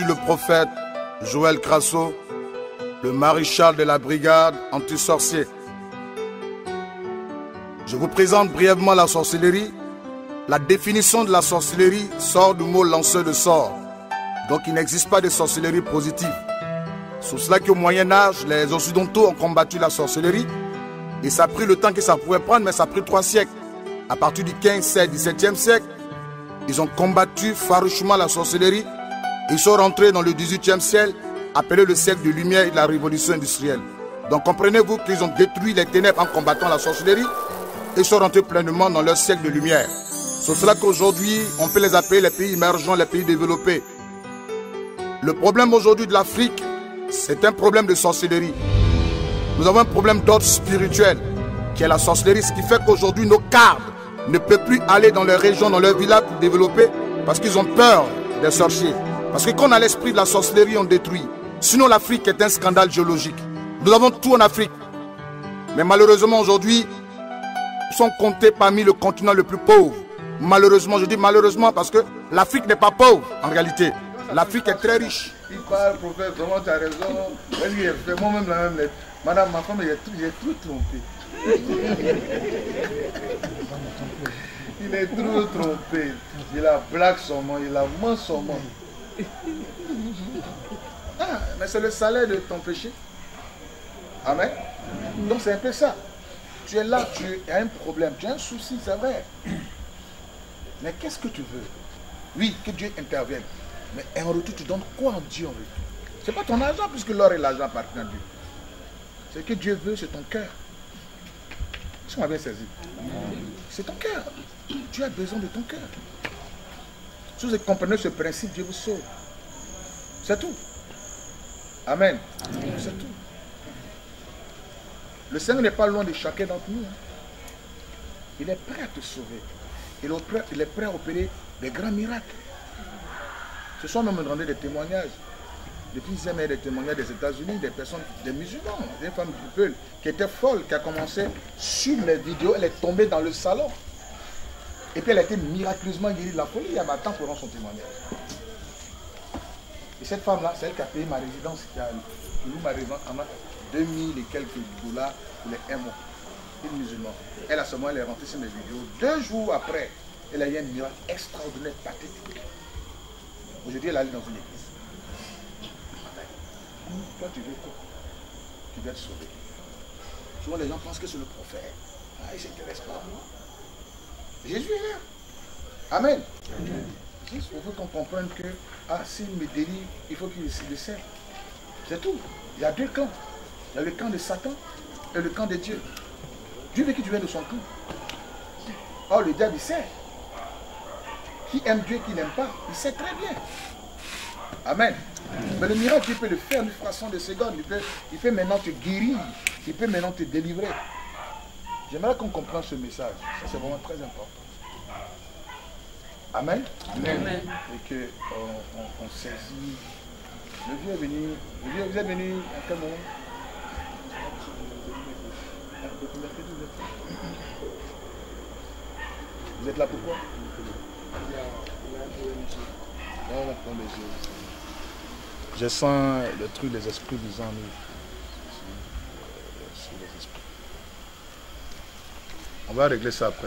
Le prophète Joël Krasso, le maréchal de la brigade anti-sorcier. Je vous présente brièvement la sorcellerie. La définition de la sorcellerie sort du mot lanceur de sorts. Donc il n'existe pas de sorcellerie positive. C'est cela qu'au Moyen-Âge, les Occidentaux ont combattu la sorcellerie. Et ça a pris le temps que ça pouvait prendre, mais ça a pris 3 siècles. À partir du 15e, 16e, 17e siècle, ils ont combattu farouchement la sorcellerie. Ils sont rentrés dans le 18e siècle, appelé le siècle de lumière et de la révolution industrielle. Donc comprenez-vous qu'ils ont détruit les ténèbres en combattant la sorcellerie et sont rentrés pleinement dans leur siècle de lumière. C'est cela qu'aujourd'hui, on peut les appeler les pays émergents, les pays développés. Le problème aujourd'hui de l'Afrique, c'est un problème de sorcellerie. Nous avons un problème d'ordre spirituel, qui est la sorcellerie, ce qui fait qu'aujourd'hui nos cadres ne peuvent plus aller dans leur région, dans leur village pour développer, parce qu'ils ont peur des sorciers. Parce que quand on a l'esprit de la sorcellerie, on détruit. Sinon, l'Afrique est un scandale géologique. Nous avons tout en Afrique. Mais malheureusement, aujourd'hui, nous sommes comptés parmi le continent le plus pauvre. Malheureusement, je dis malheureusement parce que l'Afrique n'est pas pauvre, en réalité. L'Afrique est très riche. Il parle, prophète, vraiment, tu as raison. Moi-même, la même lettre. Madame, ma femme, j'ai tout trompé. Il est trop trompé. Il a blague son nom, il a ment son nom. Ah, mais c'est le salaire de ton péché. Amen. Donc c'est un peu ça. Tu es là, tu as un problème, tu as un souci, c'est vrai. Mais qu'est-ce que tu veux? Oui, que Dieu intervienne. Mais en retour, tu donnes quoi en Dieu en retour? C'est pas ton argent, puisque l'or et l'argent appartiennent à Dieu. Ce que Dieu veut, c'est ton cœur. Tu m'as bien saisi. C'est ton cœur. Tu as besoin de ton cœur. Si vous comprenez ce principe, Dieu vous sauve. C'est tout. Amen. C'est tout. Le Seigneur n'est pas loin de chacun d'entre nous. Il est prêt à te sauver. Il est prêt à opérer des grands miracles. Ce soir, nous me rendons des témoignages. Depuis ces années, des témoignages des États-Unis, des personnes, des musulmans, des femmes du peuple, qui étaient folles, qui a commencé sur les vidéos, elle est tombée dans le salon. Et puis elle a été miraculeusement guérie de la folie. Il y a maintenant pour rendre son témoignage. Et cette femme-là, c'est elle qui a payé ma résidence, qui a loué ma résidence en 2000 et quelques dollars pour les 1 mois. Une musulmane. Elle a seulement, elle est rentrée sur mes vidéos. 2 jours après, elle a eu un miracle extraordinaire, pathétique. Aujourd'hui, elle est allée dans une église. Toi, tu veux quoi? Tu veux être sauvé. Souvent, les gens pensent que c'est le prophète. Ah, il ne s'intéresse pas à moi. Jésus est là. Amen. Il faut qu'on comprenne que, ah, s'il me délivre, il faut qu'il le serve. C'est tout. Il y a 2 camps. Il y a le camp de Satan et le camp de Dieu. Dieu veut que tu viennes de son camp. Or, le diable, il sait. Qui aime Dieu, qui n'aime pas, il sait très bien. Amen. Mais le miracle, il peut le faire en une fraction de seconde. Il peut maintenant te guérir. Il peut maintenant te délivrer. J'aimerais qu'on comprenne ce message. Ça, c'est vraiment très important. Amen. Amen. Amen. Et que on saisit. Le vieux est venu. Le vieux, vous êtes venu à quel moment? Vous êtes là pourquoi? Je sens le truc des esprits des ennuis. On va régler ça après.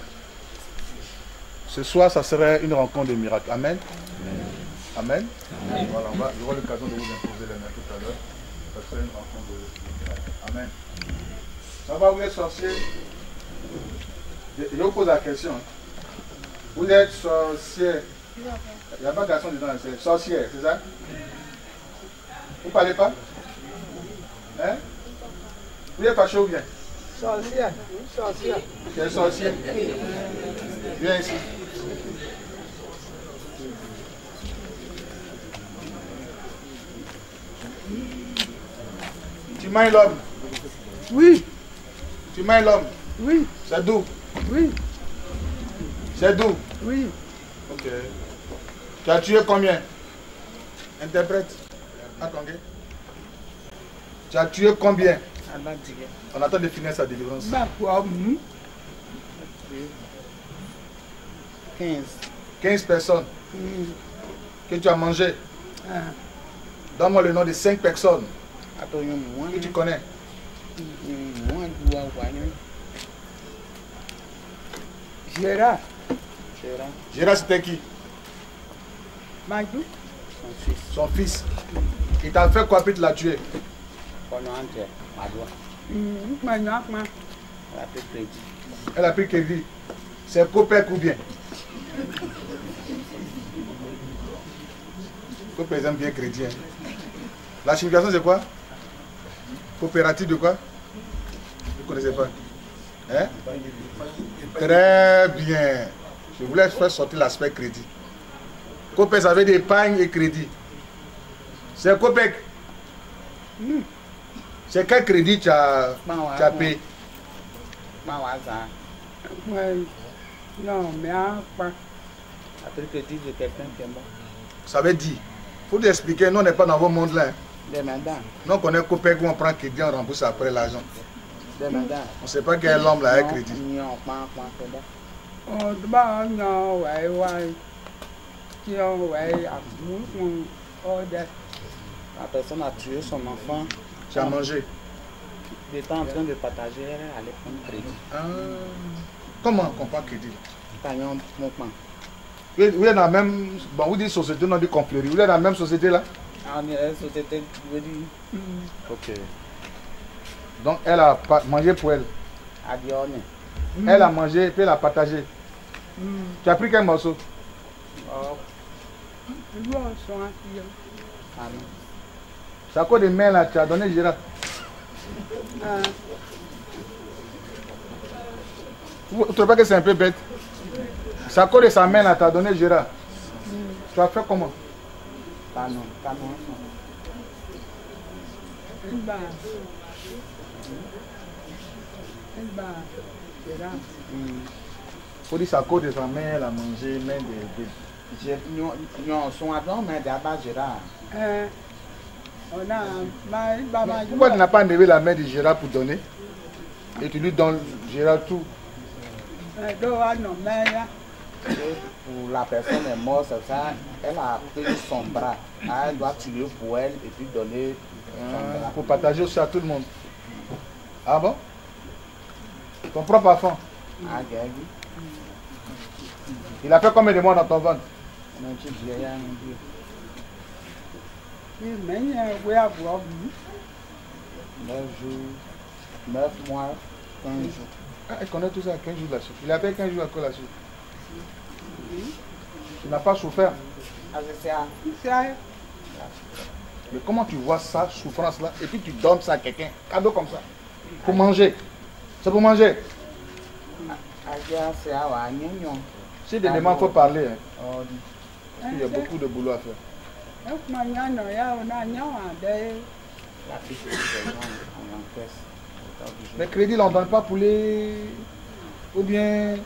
Ce soir, ça serait une rencontre de miracles. Amen. Amen. Amen. Amen. Voilà, j'aurai l'occasion de vous imposer les mains tout à l'heure. Ça serait une rencontre de miracles. Amen. Ça va, vous êtes sorcier? Je vous pose la question. Vous êtes sorcier? Il n'y a pas de garçon dedans, c'est sorcier, c'est ça? Vous ne parlez pas? Hein? Vous êtes fâché ou bien? Sorcière. Sorcière. Tu es sorcière? Viens ici. Tu mailles l'homme? Oui. Tu mailles l'homme? Oui. C'est doux? Oui. C'est doux? Oui. Ok. Tu as tué combien? Interprète. Attendez. Tu as tué combien? On attend de finir sa délivrance. 15 personnes que tu as mangé. Donne-moi le nom de 5 personnes que tu connais. Gérard. Gérard, c'était qui? Magdou. Son fils. Il t'a fait quoi puis tu l'as tué? Elle a pris crédit. C'est Copec ou bien? Copec aime bien crédit. La signification c'est quoi? Coopérative de quoi? Vous ne connaissez pas? Hein? Très bien. Je voulais faire sortir l'aspect crédit. Copec avait des épargne et crédit. C'est Copec. C'est quel crédit tu as payé? Non, mais après. Après que tu dis quelqu'un qui est mort. Ça veut dire, il faut t'expliquer, nous on n'est pas dans vos mondes là. Nous on connaît Copec où on prend crédit, on rembourse après l'argent. On ne sait pas quel homme là avec crédit. La personne a tué son enfant. Tu as mangé? Il était en train de partager à l'époque crédit. Comment on prend crédit? Vous êtes dans la même société, non du conflit. Vous êtes dans la même société là? On est dans la société. Ok. Donc elle a mangé pour elle. Elle a mangé puis elle a partagé. Tu as pris quel morceau? C'est à quoi de main là tu as donné Gérard? Vous ne trouvez pas que c'est un peu bête? C'est à cause de sa main là, t'as donné Gérard. Tu as fait comment? Faut dire c'est à cause de sa main, elle a mangé, main de... Non, son adon, main d'abord Gérard. Pourquoi tu n'as pas enlevé la main de Gérard pour donner? Et tu lui donnes Gérard tout. Pour la personne est morte, c'est ça. Elle a pris son bras. Elle doit tuer pour elle et puis donner son bras. Pour partager aussi à tout le monde. Ah bon? Ton propre enfant. Il a fait combien de mois dans ton ventre? Neuf mois, 15 jours. Ah, elle connaît tout ça, 15 jours là-dessus. Il a payé 15 jours à quoi là-dessus? Il n'a pas souffert. Mais comment tu vois ça, souffrance là, et puis tu donnes ça à quelqu'un, cadeau comme ça, pour manger? C'est pour manger? Si des éléments, il faut parler. Hein. Il y a beaucoup de boulot à faire. Les crédits, on ne donne pas poulet ou bien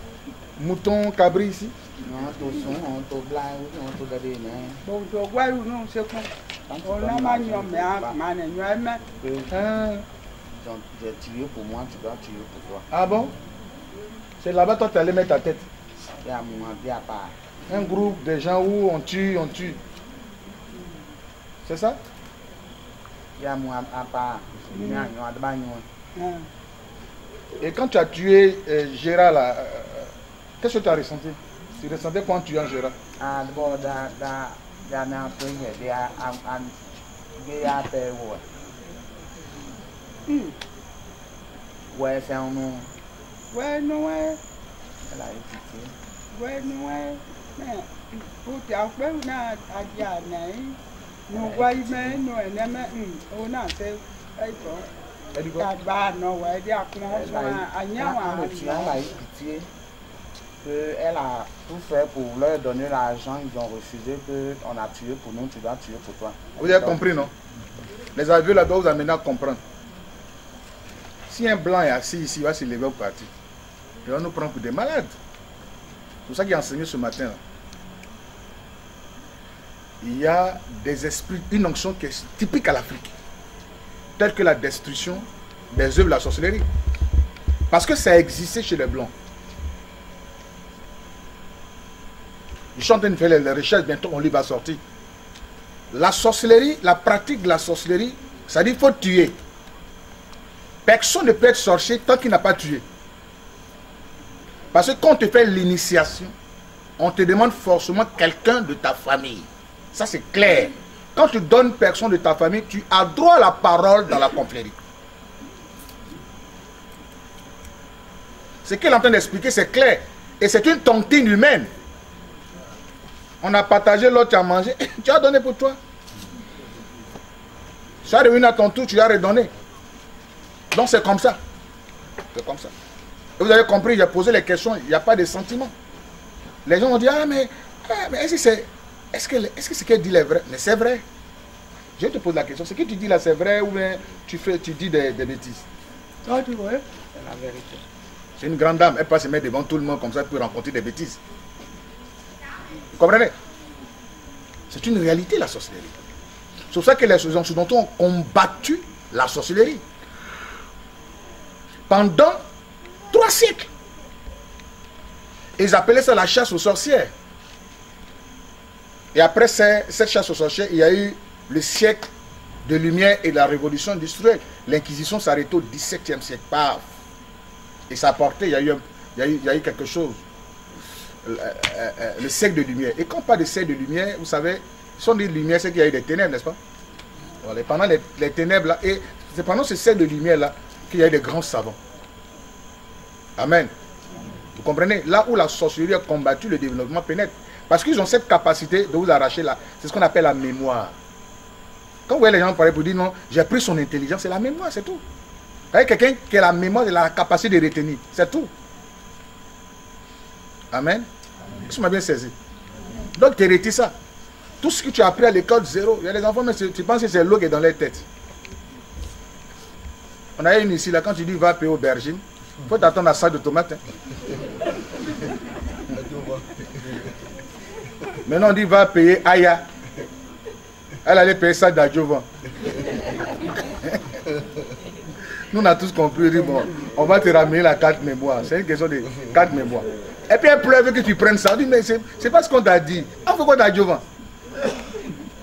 mouton, cabri ici. J'ai tué pour moi, tu dois tuer pour toi. Ah bon? C'est là-bas toi tu allais mettre ta tête. Un groupe de gens où on tue, on tue. C'est ça? Et quand tu as tué Gérard, qu'est-ce que tu as ressenti? Tu ressentais quoi en tuant Gérard? Elle a tout fait pour leur donner l'argent, ils ont refusé, qu'on a tué pour nous, tu dois tuer pour toi. Vous avez compris, non? Les aveux là doivent vous amener à comprendre. Si un blanc est assis ici, il va se lever au parti. Il va nous prendre pour des malades. C'est pour ça qu'il a enseigné ce matin là. Il y a des esprits, une onction qui est typique à l'Afrique, telle que la destruction des œuvres de la sorcellerie. Parce que ça existait chez les Blancs. Ils sont en train de faire les recherches, bientôt on lui va sortir. la sorcellerie, la pratique de la sorcellerie, ça dit qu'il faut tuer. Personne ne peut être sorcier tant qu'il n'a pas tué. Parce que quand on te fait l'initiation, on te demande forcément quelqu'un de ta famille. Ça c'est clair. Quand tu donnes personne de ta famille, tu as droit à la parole dans la confrérie. Ce qu'elle est en train d'expliquer, c'est clair. Et c'est une tontine humaine. On a partagé, l'autre a mangé, tu as donné pour toi. Tu as revenu à ton tour, tu as redonné. Donc c'est comme ça. C'est comme ça. Et vous avez compris, j'ai posé les questions, il n'y a pas de sentiments. Les gens ont dit, ah mais est-ce que c'est... Est-ce que ce qu'elle dit est vrai? Mais c'est vrai. Je te pose la question, ce que tu dis là c'est vrai ou bien tu dis des bêtises? Ah, tu vois, c'est la vérité. C'est une grande dame, elle peut se mettre devant tout le monde comme ça pour rencontrer des bêtises. Vous comprenez? C'est une réalité la sorcellerie. C'est pour ça que les gens dont on combattu la sorcellerie pendant 3 siècles. Ils appelaient ça la chasse aux sorcières. Et après cette chasse aux sorcières, il y a eu le siècle de lumière et de la révolution industrielle. L'Inquisition s'arrêtait au XVIIe siècle. Paf. Et ça a porté, il y a eu quelque chose. Le siècle de lumière. Et quand on parle de siècle de lumière, vous savez, si on dit lumière, c'est qu'il y a eu des ténèbres, n'est-ce pas? Voilà, pendant les ténèbres, là, et c'est pendant ce siècle de lumière-là qu'il y a eu des grands savants. Amen. Vous comprenez? Là où la sorcellerie a combattu, le développement pénètre. Parce qu'ils ont cette capacité de vous arracher là. C'est ce qu'on appelle la mémoire. Quand vous voyez les gens parler pour dire non, j'ai pris son intelligence, c'est la mémoire, c'est tout. Vous voyez, quelqu'un qui a la mémoire, il a la capacité de retenir, c'est tout. Amen. Tu m'as bien saisi. Donc tu hérites ça. Tout ce que tu as appris à l'école, zéro. Il y a des enfants, mais tu penses que c'est l'eau qui est dans leur tête. On a une ici, là, quand tu dis va payer aubergine, il faut t'attendre à ça de tomate. Hein. Maintenant on dit va payer Aya. Elle allait payer ça d'Adjovan. Nous on a tous compris, bon, on va te ramener la carte mémoire. C'est une question de carte mémoire. Et puis elle pleure que tu prennes ça. On dit mais c'est pas ce qu'on t'a dit. Ah pourquoi d'Adjovan?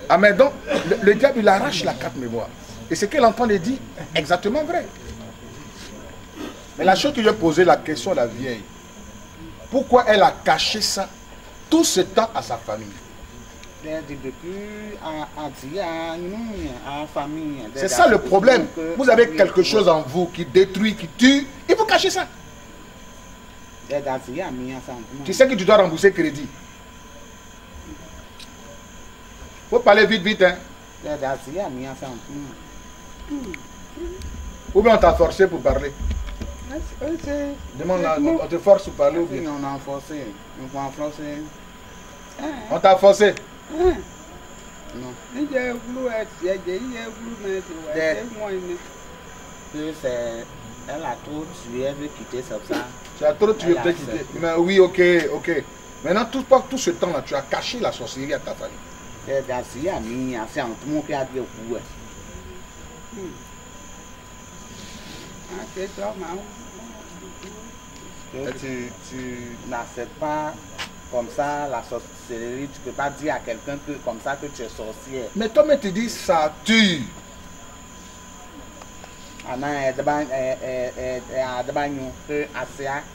Ah mais donc le diable il arrache la carte mémoire. Et ce qu'elle entend dire exactement vrai. Mais la chose que j'ai posée la question à la vieille. Pourquoi elle a caché ça tout ce temps à sa famille? C'est ça le problème. Vous avez quelque chose en vous qui détruit, qui tue, et vous cachez ça. Tu sais que tu dois rembourser crédit. Faut parler vite, vite. Hein? Ou bien on t'a forcé pour parler. Demande, on te force ou parler ou bien? Non, on a forcé. On t'a forcé? Non. Elle a trop tué, elle veut quitter ça. Tu as trop tué, elle veut quitter. Mais oui, ok. Maintenant, tout ce temps-là, tu as caché la sorcellerie à ta famille. Tu n'acceptes pas comme ça la sorcellerie, tu peux pas dire à quelqu'un que comme ça que tu es sorcière. Mais toi tu dis ça tue.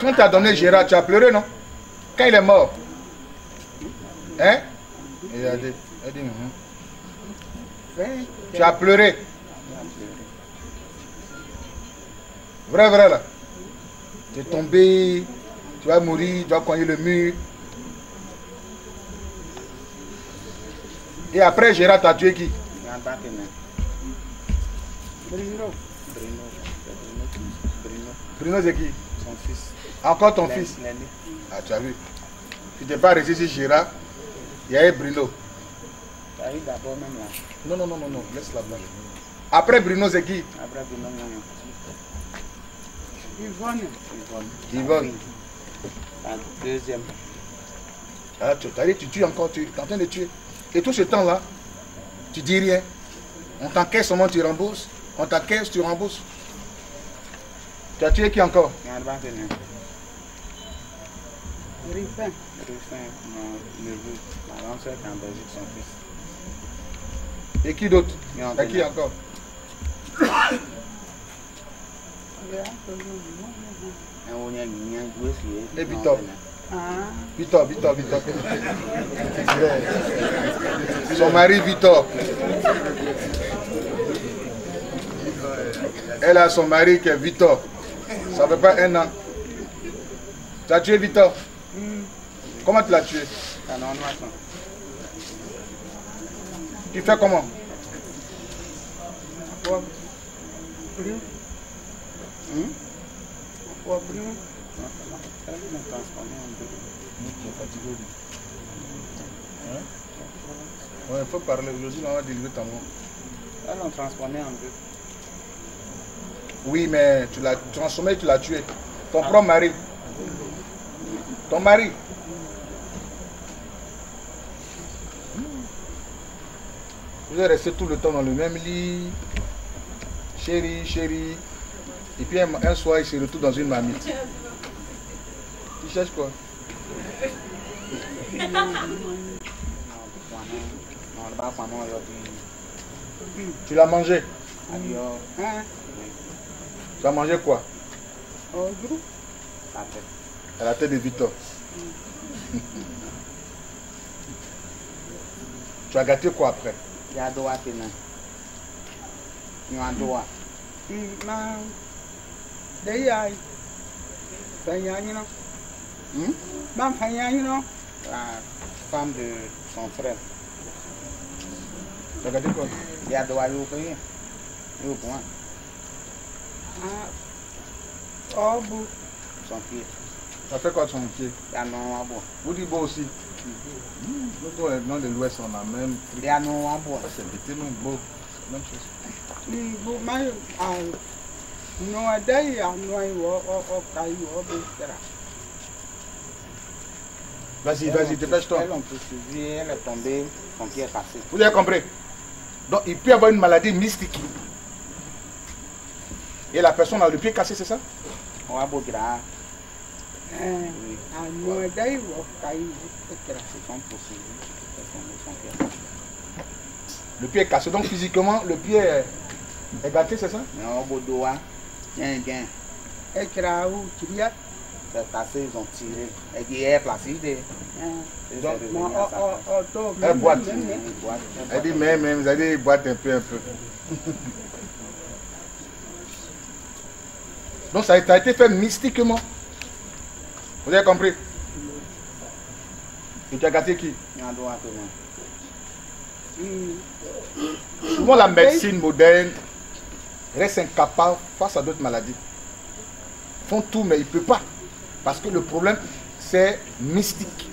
Quand tu as donné Gérard, tu as pleuré non? Quand il est mort. Hein? Tu as pleuré. Vrai là. Tu es tombé, tu vas mourir, tu vas cogner le mur. Et après, Gérard t'a tué qui? Bruno c'est qui? Son fils. Encore ton fils? Ah, tu as vu. Tu t'es pas resté sur Gérard, il y a eu Bruno. Tu as eu d'abord même là. Non, laisse-la bas. Après Bruno c'est qui? Après Bruno, non. Yvonne. La deuxième. Ah, tu tues encore, tu es en train de tuer. Et tout ce temps-là, tu dis rien. On t'encaisse seulement, tu rembourses. On t'encaisse, tu rembourses. Tu as tué qui encore? Ruffin, mon neveu. Ma grande soeur est en Belgique, son fils. Et qui d'autre? Et qui encore? Et puis top. Victor, Victor, Victor. Son mari Victor. Elle a son mari qui est Victor. Ça fait pas un an. Tu as tué Victor? Comment tu l'as tué? Tu fais comment? Il faut parler aujourd'hui, on va délivrer ta mort. Elle l'a transformé en deux. Oui, mais tu l'as transformé, tu l'as tué. Ton propre mari. Ton mari. Vous êtes resté tout le temps dans le même lit. Chérie, chérie. Et puis un soir, il se retrouve dans une mamie. Tu cherches quoi? Tu l'as mangé? Tu as mangé quoi? À la tête de Victor. Tu as gâté quoi après? La femme de son frère. Tu as gâté quoi? Il a droit à l'ouvrir. Oh, son pied. Ça fait quoi son pied? Ah non, en bois. Vous dites beau aussi. Nous, le nom de l'Ouest, on a même. Ah non, en bois. C'est bêté, non, beau. Même chose. Non, d'ailleurs, vas-y, vas-y, dépêche-toi. Elle est tombée, son pied est cassé. Vous avez compris? Donc, il peut y avoir une maladie mystique. Et la personne a le pied cassé, c'est ça? On va bouger là. Le pied est cassé, donc physiquement, le pied est gâté, c'est ça? Non, Bodoa. Tiens, tiens. Et Kraou, tu dis? C'est cassé, ils ont tiré. Et qui est placé. Donc, elle boite. Elle dit, même, vous allez boire un peu, un peu. Donc ça a été fait mystiquement. Vous avez compris? Et tu as gâté qui? Souvent la médecine moderne reste incapable face à d'autres maladies. Ils font tout mais ils ne peuvent pas. Parce que le problème c'est mystique.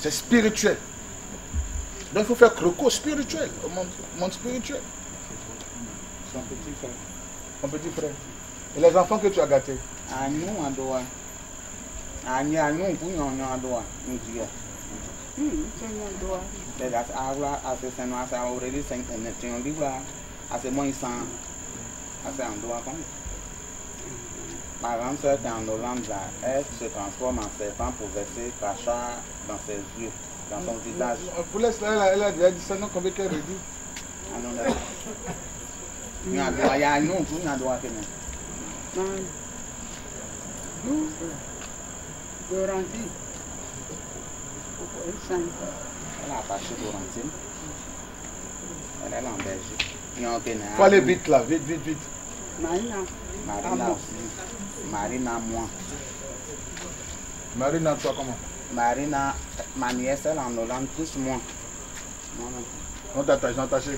C'est spirituel. Donc il faut faire recours spirituel, au monde spirituel. Mon petit frère. Et les enfants que tu as gâtés? À nous, en doigt. À nous, vous, on doit. Nous disons. C'est la salle, c'est noir, c'est aurélie, c'est un livre, c'est moins 100. C'est en doigt comme ça. Par exemple, celle qui est en Hollande, elle se transforme en serpent pour verser crachat dans ses yeux, dans son visage. Pour laisser, elle a déjà dit ça, non, combien qu'elle le dit? Ah non, là. Il y a un nom, il y a un droit. Nous, Dorantine. Elle a fâché Dorantine. Elle est en Belgique. Il faut aller vite là, vite, vite, vite. Marina. Marina aussi. Marina, moi. Marina, toi, comment? Marina, ma nièce, elle est en Hollande, plus moi. On t'attache, on t'attache.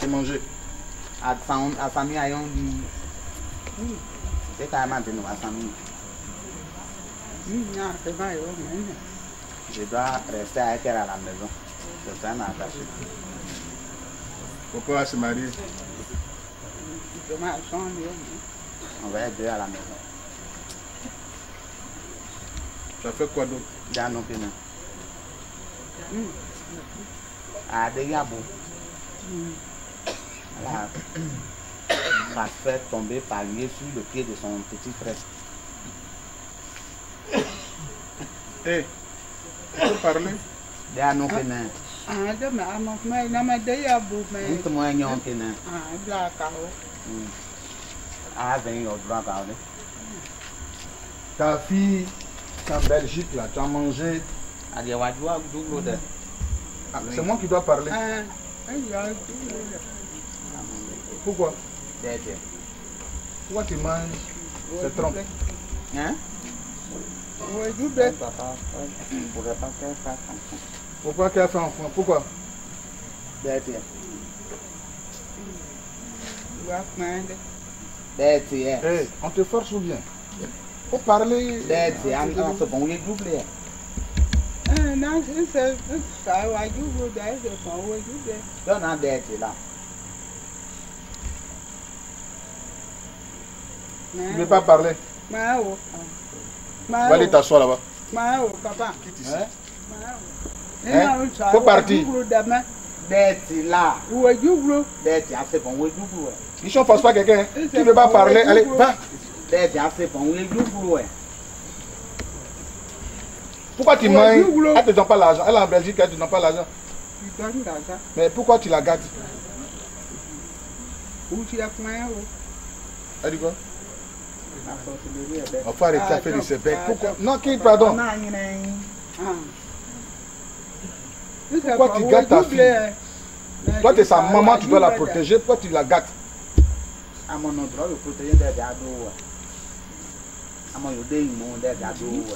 C'est manger. À sa famille, à yon dit. C'est quand même de nous, à sa famille. Je dois rester avec elle à la maison. C'est ça, ma attaché. Pourquoi elle se marie? On va être deux à la maison. Tu as fait quoi d'autre? J'ai un autre. Ah, des gars, bon. Elle a fait tomber par lui sur le pied de son petit frère. Hé, tu peux parler? Ta fille, en Belgique, là, tu as mangé. Ah, c'est moi qui dois parler. Pourquoi? Pourquoi tu manges cette trompe? Hein? Pourquoi qu'elle fait enfant? Pourquoi? Hey, on te force ou bien? Faut parler. Non, c'est ça. Tu ne veux pas parler? Va aller t'asseoir là-bas. Papa. Faut partir. Ils sont forcés par quelqu'un. Tu ne veux pas parler? Allez, va. Pourquoi tu manges? Elle ne te donne pas l'argent. Elle est en Belgique, elle ne te donne pas l'argent. Mais pourquoi tu la gardes? Elle dit quoi? On va arrêter à faire du CPEC. Non, qui, pardon? Pourquoi tu gâtes ta fille? Toi, tu es sa maman, tu dois la protéger. Pourquoi tu la gâtes? À mon endroit, le protéger des ados.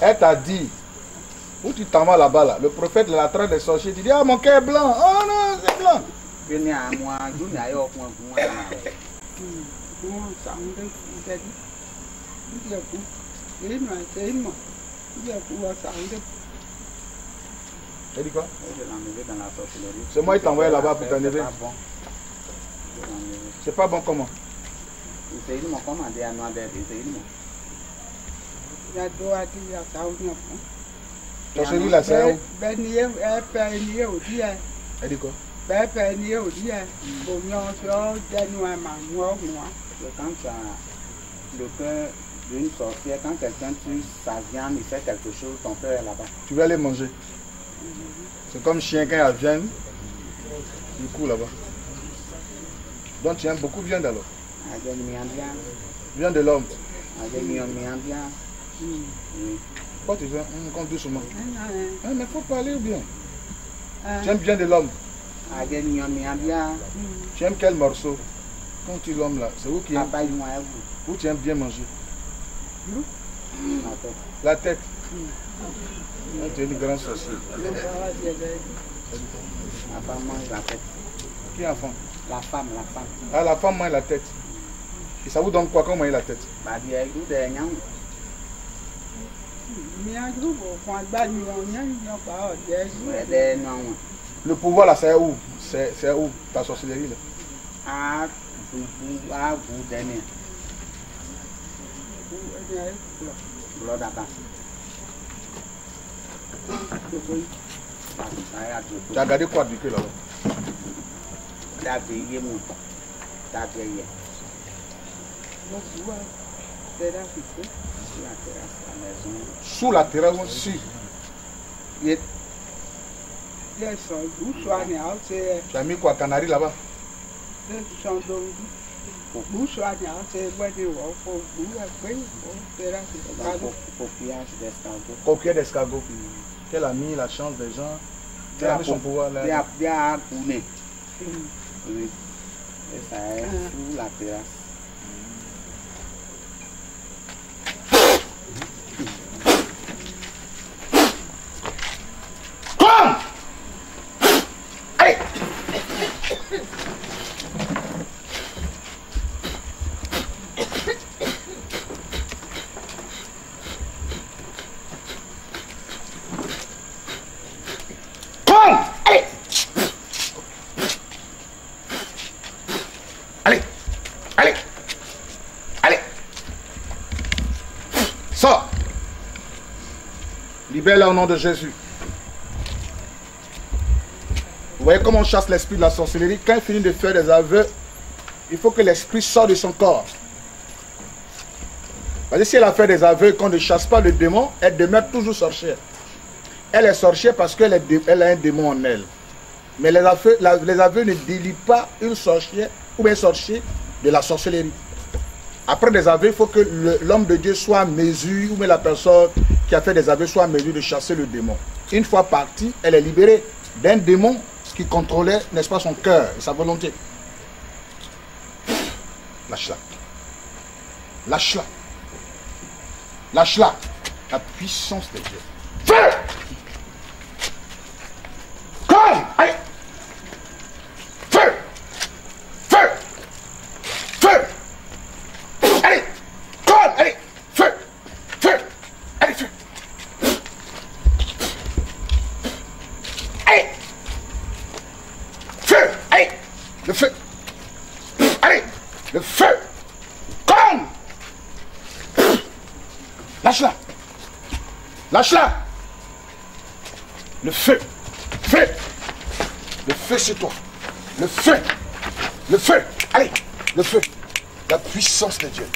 Elle t'a dit, où tu t'en vas là-bas, là, le prophète de la traite des sorciers, tu dis, ah, mon cœur est blanc, oh non, c'est blanc. Elle dit quoi? C'est moi qui t'envoie là-bas pour t'enlever. C'est pas bon comment? Ton chéri là, c'est où? Elle dit quoi? Le cœur d'une sorcière, quand quelqu'un tue sa viande, il fait quelque chose, ton cœur est là-bas. Tu veux aller manger? C'est comme chien quand il vient, du coup là-bas. Donc tu aimes beaucoup viande alors? Viande de l'homme. Pourquoi tu viens? Comme doucement. Mais il faut parler ou bien? Tu aimes bien de l'homme? Tu aimes quel morceau? Quand tu l'homme là, c'est où qui aime? Où tu aimes bien manger? La tête. Tu es une grande sorcière. La femme mange la tête. Qui enfant? La femme, la femme. Ah, la femme mange la tête. Et ça vous donne quoi quand vous mangez la tête? Le pouvoir là, c'est où? C'est où ta sorcellerie là? Ah, vous donnez. Tu as gardé quoi du cul là-bas? Sous la terrasse aussi. Tu as mis quoi, canari là-bas? Coquillage d'escargot. Qu'elle a mis la chance des gens. Qu'elle a mis son pouvoir là. Bien tourné. Oui. Et ça est sous la terrasse. Libère-la au nom de Jésus. Vous voyez comment on chasse l'esprit de la sorcellerie. Quand il finit de faire des aveux, il faut que l'esprit sorte de son corps. Parce que si elle a fait des aveux, qu'on ne chasse pas le démon, elle demeure toujours sorcière. Elle est sorcière parce qu'elle a un démon en elle. Mais les aveux ne délient pas une sorcière ou un sorcier de la sorcellerie. Après des aveux, il faut que l'homme de Dieu soit en mesure, ou même la personne qui a fait des aveux soit en mesure de chasser le démon. Une fois partie, elle est libérée d'un démon qui contrôlait, n'est-ce pas, son cœur et sa volonté. Lâche-la. Lâche-la. Lâche-la. La puissance de Dieu. Fais! Comme! Allez! Lâche-la. Le feu. Feu. Le feu sur toi. Le feu. Le feu. Allez. Le feu. La puissance de Dieu.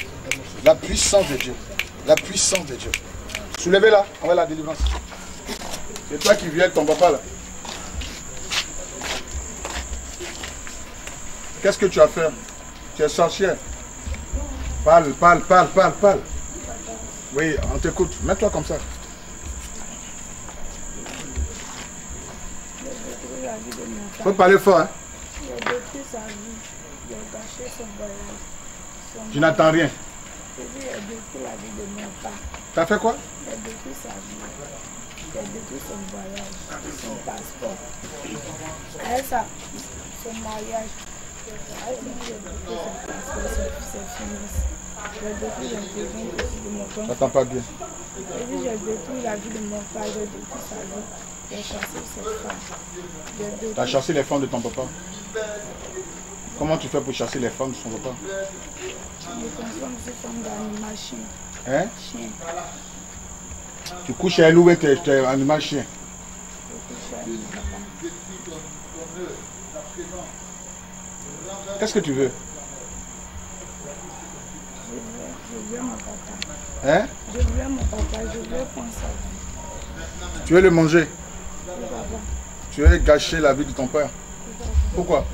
La puissance de Dieu. La puissance de Dieu. Soulevez-la. On va la délivrance. C'est toi qui viens ton papa là. Qu'est-ce que tu as fait? Tu es sorcière. Parle, parle, parle, parle, parle. Oui, on t'écoute. Mets-toi comme ça. Il faut parler fort, hein? Je n'entends rien. Tu as fait quoi? T'entends pas bien. Tu as chassé les femmes de ton papa. Comment tu fais pour chasser les femmes de son papa? Hein? Tu couches à elle ou t'es animal chien? Qu'est-ce que tu veux? Je veux mon papa. Hein? Je veux mon papa, je veux prendre sa vie. Tu veux le manger? Tu veux gâcher la vie de ton père. Pourquoi?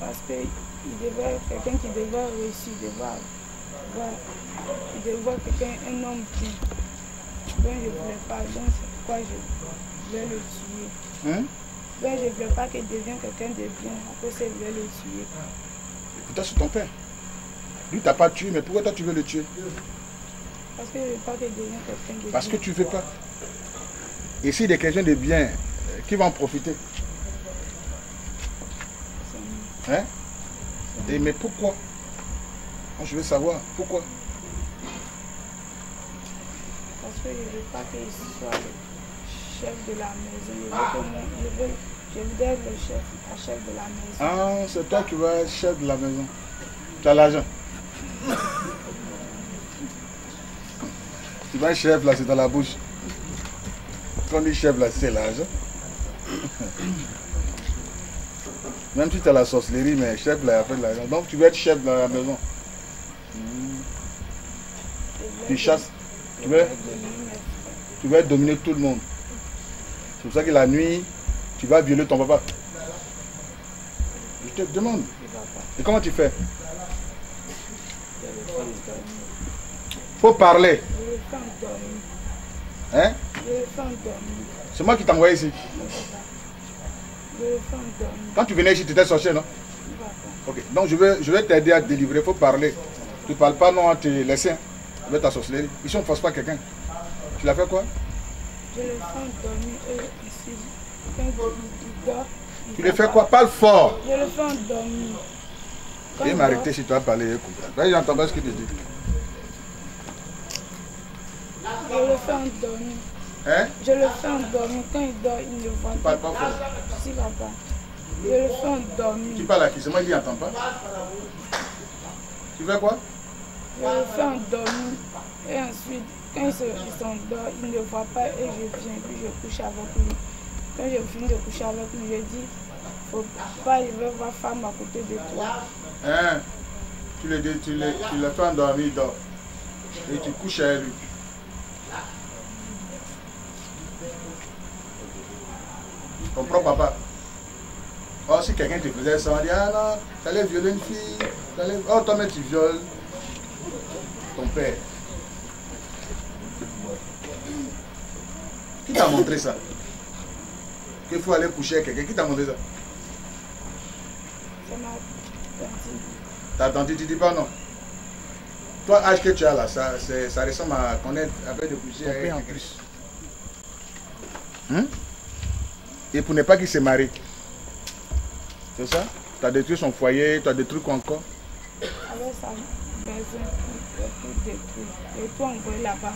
Parce que quelqu'un qui devait réussir, il devait quelqu'un, un homme qui, dont je ne voulais pas, donc c'est pourquoi je voulais le tuer. Hein? Donc je ne voulais pas qu'il devienne quelqu'un de bien, après je voulais le tuer. Et toi, c'est ton père. Lui, t'as pas tué, mais pourquoi toi tu veux le tuer? Parce que je ne veux pas qu'il devienne quelqu'un de bien. Parce que tu ne veux pas. Ici, des questions de biens, qui vont en profiter? Hein? Et mais pourquoi? Moi, je veux savoir pourquoi. Parce que je ne veux pas qu'il soit le chef de la maison. Je veux être le chef de la maison. Ah, c'est toi qui vas être chef de la maison. Tu as l'argent. Tu vas être chef là, c'est dans la bouche. Quand les chefs là, c'est l'argent. Même si tu as la sorcellerie, mais chef là, après l'argent. Donc tu veux être chef dans la maison. Tu chasses. Tu veux dominer tout le monde. C'est pour ça que la nuit, tu vas violer ton papa. Je te demande. Et comment tu fais? Faut parler. Hein? C'est moi qui t'envoyais ici. Quand tu venais ici, tu étais sorcière, non? Ok, donc je vais t'aider à te délivrer, il faut parler. Tu ne parles pas, non, tu es laissé avec ta sorcellerie. Ici, on ne force pas quelqu'un. Tu l'as fait quoi? Je le fais endormir ici. Quand il dort, tu le fais quoi? Parle fort. Je le fais endormir. Je vais m'arrêter si tu as parlé. Là, j'entends pas ce que tu dis. Je le fais endormir. Hein? Je le fais endormir. Quand il dort, il ne voit pas. Si, papa. Je le fais endormir. Tu parles à qui? C'est moi qui n'entends pas. Tu veux quoi? Je le fais endormir. Et ensuite, quand il s'endort, il ne voit pas. Et je viens, puis je couche avec lui. Quand je finis de coucher avec lui, je dis, faut pas, je veux voir femme à côté de toi. Hein? Tu le fais endormir, il dort. Et tu couches avec lui. ton propre papa. Or, si quelqu'un te faisait ça, on dit, ah là, t'allais violer une fille, t'allais... Oh, toi, mais tu violes ton père. Qui t'a montré ça? Qu'il faut aller coucher avec quelqu'un, qui t'a montré ça? T'as tenté, tu dis pas non. Toi, l'âge que tu as là, ça ressemble à connaître après de coucher avec quelqu'un. Hein? Et pour ne pas qu'il se marie. C'est ça? Tu as détruit son foyer, tu as détruit quoi encore? Avec sa maison, tout détruit. Et toi, on va là-bas.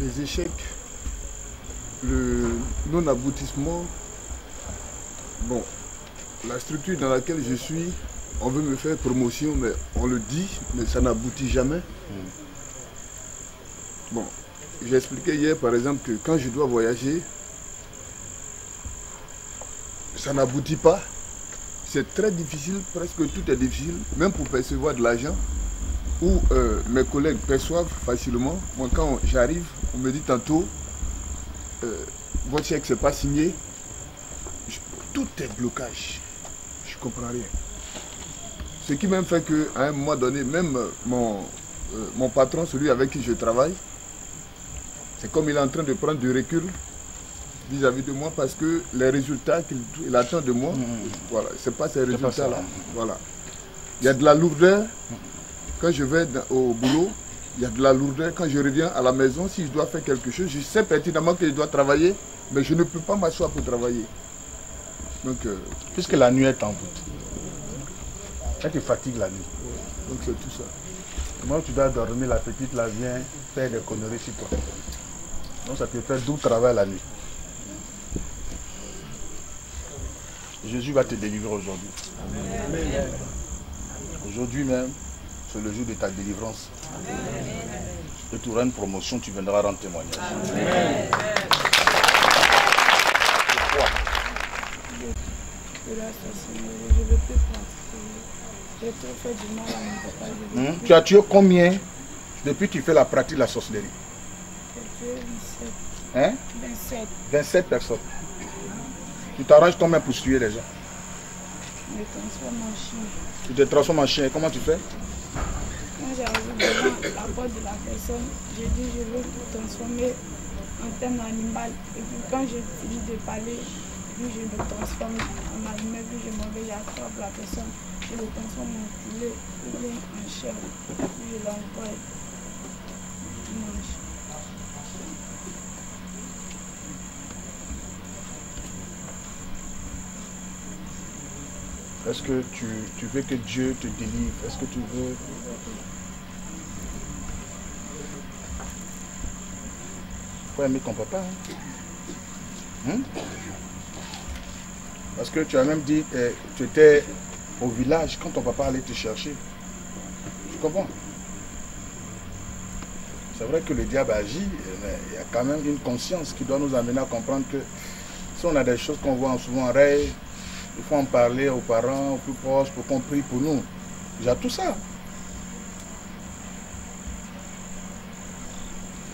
Les échecs, le non-aboutissement, bon, la structure dans laquelle je suis, on veut me faire promotion, mais on le dit, mais ça n'aboutit jamais. Bon, j'ai expliqué hier par exemple que quand je dois voyager, ça n'aboutit pas. C'est très difficile, presque tout est difficile, même pour percevoir de l'argent. Où mes collègues perçoivent facilement. Moi, quand j'arrive, on me dit tantôt, votre chèque n'est pas signé. Tout est blocage. Je ne comprends rien. Ce qui même fait qu'à un moment donné, même mon patron, celui avec qui je travaille, c'est comme il est en train de prendre du recul vis-à-vis de moi parce que les résultats qu'il attend de moi, voilà, ce n'est pas ces résultats-là. Voilà. Il y a de la lourdeur. Quand je vais au boulot, il y a de la lourdeur. Quand je reviens à la maison, si je dois faire quelque chose, je sais pertinemment que je dois travailler, mais je ne peux pas m'asseoir pour travailler. Donc, puisque la nuit est en route. Elle te fatigue la nuit. Ouais. Donc c'est tout ça. Comment tu dois dormir, la petite là vient faire des conneries chez toi. Donc ça te fait doux travail la nuit. Jésus va te délivrer aujourd'hui. Aujourd'hui même. C'est le jour de ta délivrance. Et tu auras une promotion, tu viendras rendre témoignage. Amen. Pourquoi? Tu as tué combien depuis que tu fais la pratique de la sorcellerie? Hein? 27 personnes. Tu t'arranges comment pour tuer les gens? Je me transforme en chien. Tu te transformes en chien, comment tu fais? Quand j'arrive devant la porte de la personne, je dis je veux tout transformer en termes animal. Et puis quand je dis de parler, puis je me transforme en animal, puis je m'en vais, j'attrape la personne, je le transforme en poulet, en chèvre, puis je l'envoie et mange. Est-ce que tu veux que Dieu te délivre? Est-ce que tu veux... Faut aimer ton papa. Hein? Parce que tu as même dit que tu étais au village quand ton papa allait te chercher. Je comprends. C'est vrai que le diable agit, mais il y a quand même une conscience qui doit nous amener à comprendre que si on a des choses qu'on voit souvent en rêve, il faut en parler aux parents, aux plus proches, pour qu'on prie pour nous. Déjà tout ça.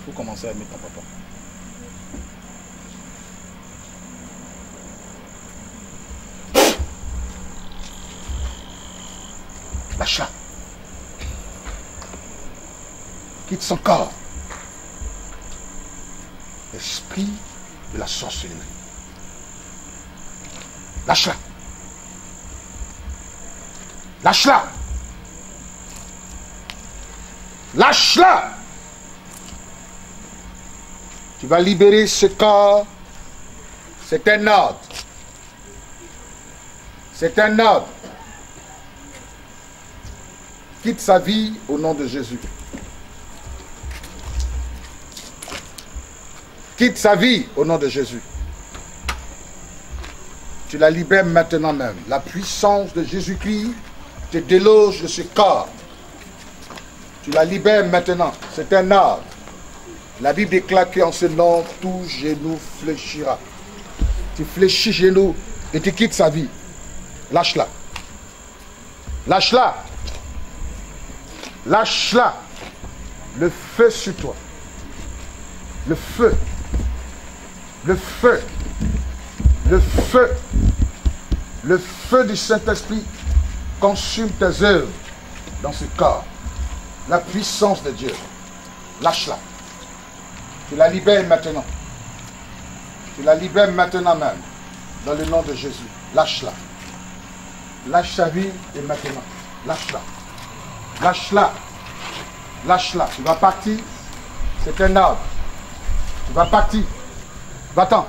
Il faut commencer à aimer ton papa. Lâche-la. Quitte son corps. Esprit de la sorcellerie. Lâche-la. Lâche-la. Lâche-la. Tu vas libérer ce corps. C'est un ordre. C'est un ordre. Quitte sa vie au nom de Jésus. Quitte sa vie au nom de Jésus. Tu la libères maintenant même. La puissance de Jésus-Christ te déloge de ce corps. Tu la libères maintenant. C'est un ordre. La Bible déclare qu'en ce nom, tout genou fléchira. Tu fléchis genou et tu quittes sa vie. Lâche-la. Lâche-la. Lâche-la. Le feu sur toi. Le feu. le feu, le feu, le feu du Saint-Esprit consume tes œuvres dans ce corps. La puissance de Dieu, lâche-la. Tu la libères maintenant. Tu la libères maintenant même, dans le nom de Jésus. Lâche-la. Lâche ta vie et maintenant. Lâche-la. Lâche-la. Lâche-la. Tu vas partir. C'est un arbre. Tu vas partir. Va-t'en.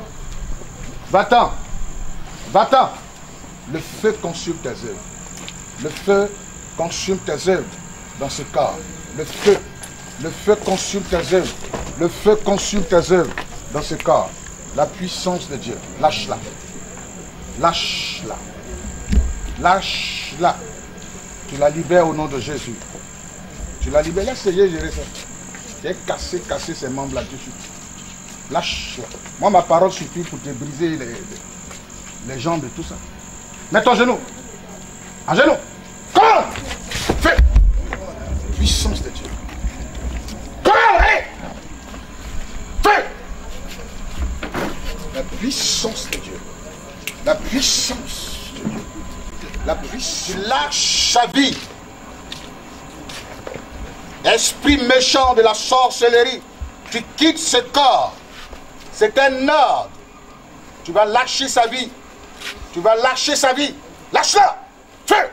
Va-t'en. Va-t'en. Le feu consume tes œuvres. Le feu consume tes œuvres dans ce corps. Le feu consume tes œuvres. Le feu consume tes œuvres dans ce corps. La puissance de Dieu. Lâche-la. Lâche-la. Lâche-la. Tu la libères au nom de Jésus. Tu la libères. Laisse Seigneur gérer ça. J'ai cassé ces membres-là tout de suite. Lâche-la. Moi, ma parole suffit pour te briser les jambes et tout ça. Mets ton genou. Un genou. Corps. Fais. Puissance de Dieu. La puissance de Dieu. La puissance de Dieu. La puissance. Lâche sa vie. Esprit méchant de la sorcellerie, tu quittes ce corps. C'est un ordre. Tu vas lâcher sa vie. Tu vas lâcher sa vie. Lâche-la. Feu.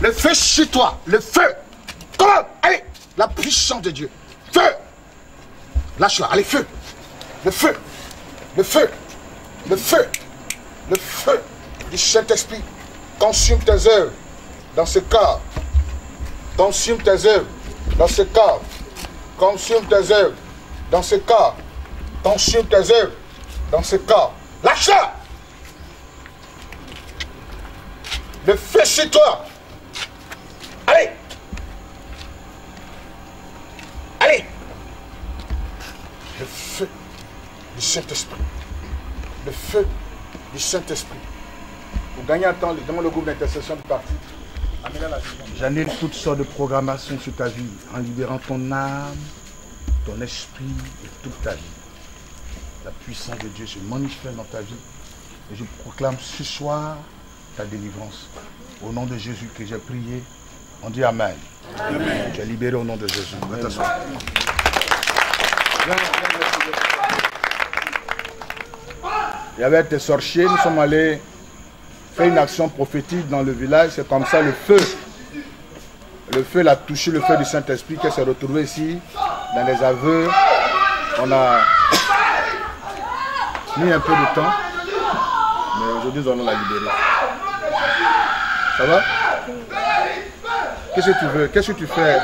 Le feu chez toi. Le feu. Comment? Allez. La puissance de Dieu. Feu. Lâche-la. Allez, feu. Le feu, le feu, le feu, le feu du Saint-Esprit consume tes œuvres dans ce corps. Consume tes œuvres dans ce corps. Consume tes œuvres dans ce corps. Consume tes œuvres dans ce corps. Lâche-la! Le feu chez toi. Allez! Allez! Le feu du Saint-Esprit. Le feu du Saint-Esprit. Pour gagner un temps, demande le groupe d'intercession de partir. J'annule toutes sortes de programmations sur ta vie en libérant ton âme, ton esprit et toute ta vie. La puissance de Dieu se manifeste dans ta vie. Et je proclame ce soir ta délivrance. Au nom de Jésus que j'ai prié, on dit Amen. Amen. Tu es libéré au nom de Jésus. Attention. Il y avait des sorciers, nous sommes allés faire une action prophétique dans le village. C'est comme ça le feu l'a touché, le feu du Saint-Esprit qui s'est retrouvé ici, dans les aveux. On a mis un peu de temps, mais aujourd'hui nous allons la libérer. Ça va? Qu'est-ce que tu veux? Qu'est-ce que tu fais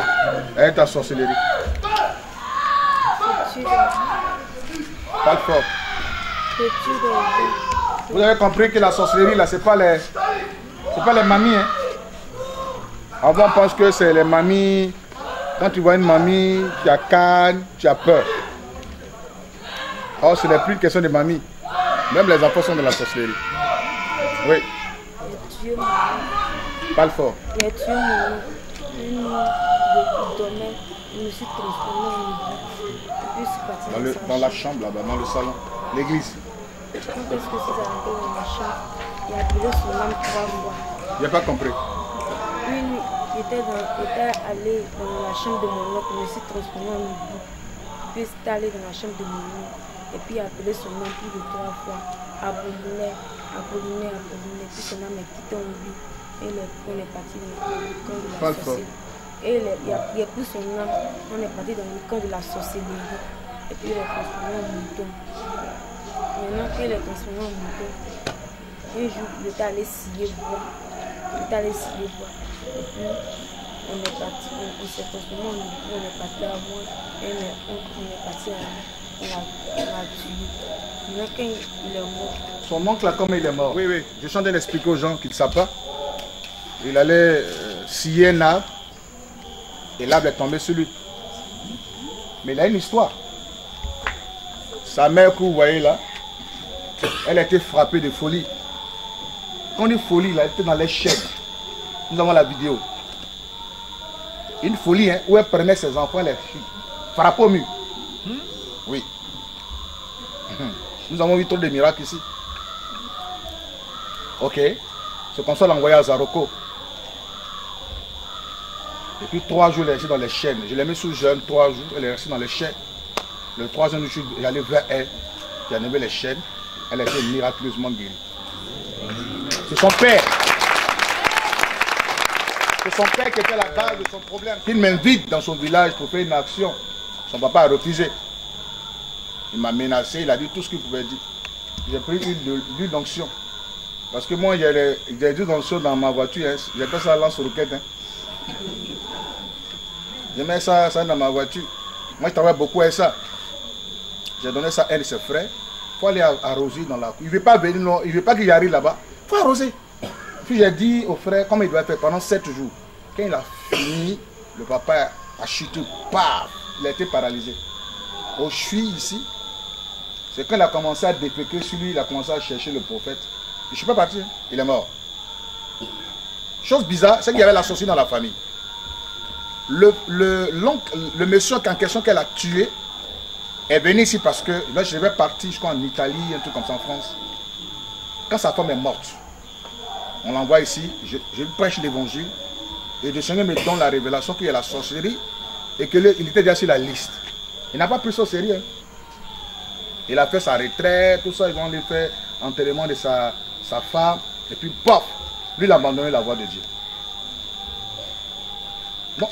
avec ta sorcellerie? Parle fort. Vous avez compris que la sorcellerie là, c'est pas les mamies. Hein? Avant on pense que c'est les mamies. Quand tu vois une mamie, tu as calme, tu as peur. Or ce n'est plus une question de mamie. Même les enfants sont de la sorcellerie. Oui. Parle fort. Mais Dieu nous donnait, nous s'est transformé dans la chambre là-bas, dans le salon. L'église. Il n'a pas compris. Une était allée dans la chambre de mon oncle, me suis transformée en hibou. Puis était allée dans la chambre de mon oncle. Et puis appelé son nom plus de 3 fois. Abominait. Puis son nom est quitté en vie. Et on est parti dans le camp de la sorcellerie. Et il a pris son nom, on est parti dans le camp de la sorcellerie. Et puis il est transformé en mouton. Maintenant qu'il est transformé en mouton, un jour il est allé scier bois. Et puis on est parti, on s'est transformé en mouton, on est parti à moi. Et on est parti à moi. On a tué. Maintenant qu'il est mort. Son oncle là, comme il est mort. Oui, oui. Je suis en train d'expliquer aux gens qu'ils ne savent pas. Il allait scier un arbre. Et l'arbre est tombé sur lui. Mais il a une histoire. Sa mère que vous voyez là, elle a été frappée de folie. Quand on dit folie, là, elle était dans les chaînes. Nous avons la vidéo. Une folie, hein, où elle prenait ses enfants, les filles. Frappée au mur. Oui. Nous avons vu trop de miracles ici. Ok. C'est comme ça l'a envoyé à Zaroko. Et puis 3 jours, elle est restée dans les chaînes. Je l'ai mis sous jeûne 3 jours, elle est restée dans les chaînes. Le 3e jour, j'allais vers elle. J'ai enlevé les chaînes. Elle a été miraculeusement guérie. C'est son père. C'est son père qui était la base de son problème. Il m'invite dans son village pour faire une action. Son papa a refusé. Il m'a menacé, il a dit tout ce qu'il pouvait dire. J'ai pris l'huile d'onction. Parce que moi, j'ai l'huile d'onction dans ma voiture. Hein. J'appelle ça lance-roquette. Hein. Je mets ça dans ma voiture. Moi, je travaille beaucoup avec ça. J'ai donné ça à elle et ses frères. Il faut aller arroser dans la cour. Il ne veut pas venir, non. Il ne veut pas qu'il arrive là-bas. Il faut arroser. Puis j'ai dit au frère, comment il doit faire pendant 7 jours. Quand il a fini, le papa a chuté. Paf, il a été paralysé. Oh, je suis ici. C'est quand il a commencé à dépéquer sur lui, il a commencé à chercher le prophète. Je ne suis pas parti, hein. Il est mort. Chose bizarre, c'est qu'il y avait l'associé dans la famille. Le monsieur en question qu'elle a tué est venu ici parce que là, je devais partir jusqu'en Italie, un truc comme ça en France. Quand sa femme est morte, on l'envoie ici, je lui prêche l'évangile et le Seigneur me donne la révélation qu'il y a la sorcellerie et qu'il était déjà sur la liste. Il n'a pas pris ça au sérieux. Il a fait sa retraite, tout ça, ils ont fait enterrement de sa femme et puis pop, lui il a abandonné la voie de Dieu.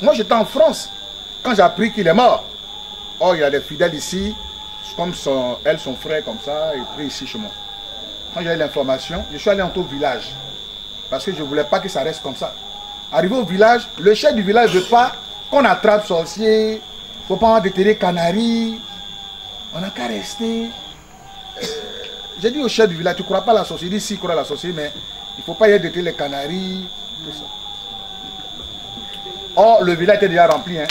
Moi j'étais en France quand j'ai appris qu'il est mort. Or il y a des fidèles ici, comme son frère comme ça, il prie ici chez moi. Quand j'ai eu l'information, je suis allé en tout village. Parce que je ne voulais pas que ça reste comme ça. Arrivé au village, le chef du village ne veut pas qu'on attrape sorcier, il ne faut pas déterrer canaries, on n'a qu'à rester. J'ai dit au chef du village, tu ne crois pas à la sorcellerie, si il croit à la sorcellerie, mais il ne faut pas y déterrer les canaries, tout ça. Or, le village était déjà rempli. Hein.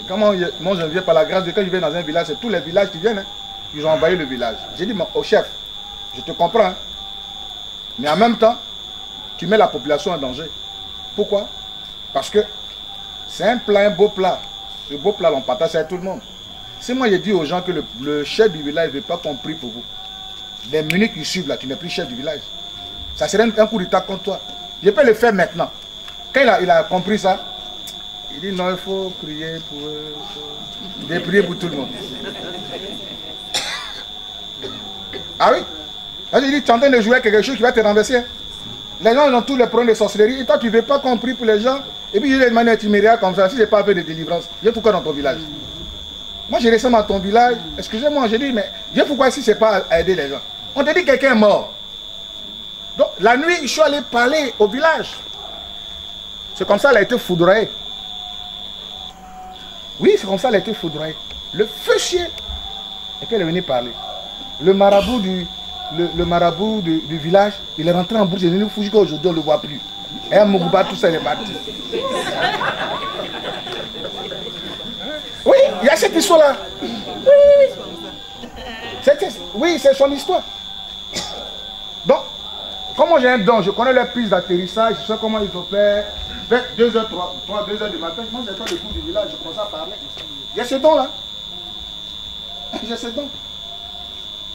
Et quand moi, je viens par la grâce de Dieu, quand je viens dans un village, c'est tous les villages qui viennent, hein. Ils ont envahi le village. J'ai dit, au chef, je te comprends, hein. Mais en même temps, tu mets la population en danger. Pourquoi? Parce que c'est un plat, un beau plat. Ce beau plat, on partage avec tout le monde. Si moi, j'ai dit aux gens que le chef du village ne veut pas qu'on prie pour vous, les minutes qui suivent, là, tu n'es plus chef du village. Ça serait un coup d'état contre toi. Je peux le faire maintenant. Quand il a compris ça, il dit non, il faut prier pour eux. Il faut prier pour tout le monde. Ah oui? Il dit, tu es en train de jouer quelque chose qui va te renverser. Les gens ont tous les problèmes de sorcellerie et toi tu ne veux pas qu'on prie pour les gens. Et puis il y a une manière timide comme ça, si je n'ai pas fait de délivrance, il y a pourquoi dans ton village? Moi je descends dans ton village, excusez-moi, j'ai dit, mais il y a pourquoi si ce n'est pas à aider les gens? On te dit que quelqu'un est mort. Donc la nuit, je suis allé parler au village. C'est comme ça qu'elle a été foudroyée. Oui, c'est comme ça qu'elle a été foudroyée. Le fessier. Et qu'elle est venue parler. Le marabout du village, il est rentré en bourse, il est fou jusqu'à aujourd'hui, on ne le voit plus. Et à Mougouba, tout ça, il est parti. Oui, il y a cette histoire-là. Oui, c'est son histoire. Donc, comment j'ai un don, je connais les pistes d'atterrissage, je sais comment ils opèrent. Vers 2h, 3h du matin, moi j'ai pas le bout du village, je commence à parler. Il y a ce don-là. Il y a ce don.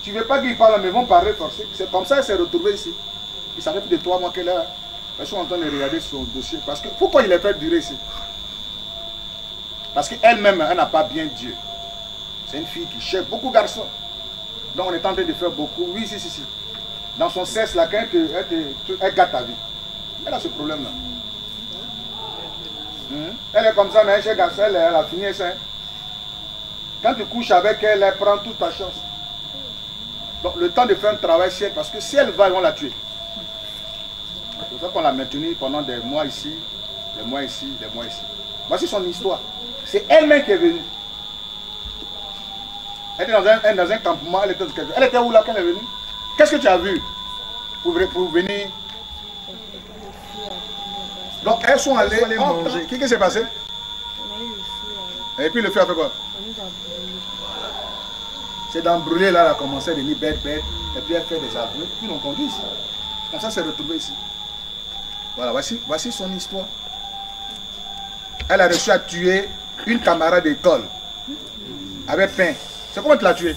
Tu ne veux pas qu'ils parlent, mais ils vont parler forcément. C'est comme ça qu'elle s'est retrouvée ici. Il s'en fait plus de 3 mois qu'elle est là. Elles sont en train de regarder son dossier. Parce que pourquoi il les fait durer ici? Parce qu'elle-même, elle n'a pas bien Dieu. C'est une fille qui cherche beaucoup de garçons. Donc on est en train de faire beaucoup. Oui, si, si, si. Dans son cesse, là, quand elle gâte ta vie. Elle a ce problème-là. Elle est comme ça, mais chez garçon, elle a fini ça. Quand tu couches avec elle, elle prend toute ta chance. Donc le temps de faire un travail, c'est parce que si elle va, ils vont la tuer. C'est pour ça qu'on l'a maintenue pendant des mois ici, des mois ici, des mois ici. Voici son histoire. C'est elle-même qui est venue. Elle était dans un campement, elle était où là quand elle est venue? Qu'est-ce que tu as vu pour venir? Donc elles sont allées manger. Qu'est-ce qui s'est passé? Et puis le feu a fait quoi? C'est d'embrûler là, elle a commencé à venir bête, et puis elle fait des aveux, puis on conduit ici. Comme ça, elle s'est retrouvée ici. Voilà, voici son histoire. Elle a réussi à tuer une camarade d'école avec pain. C'est comment tu l'as tuée?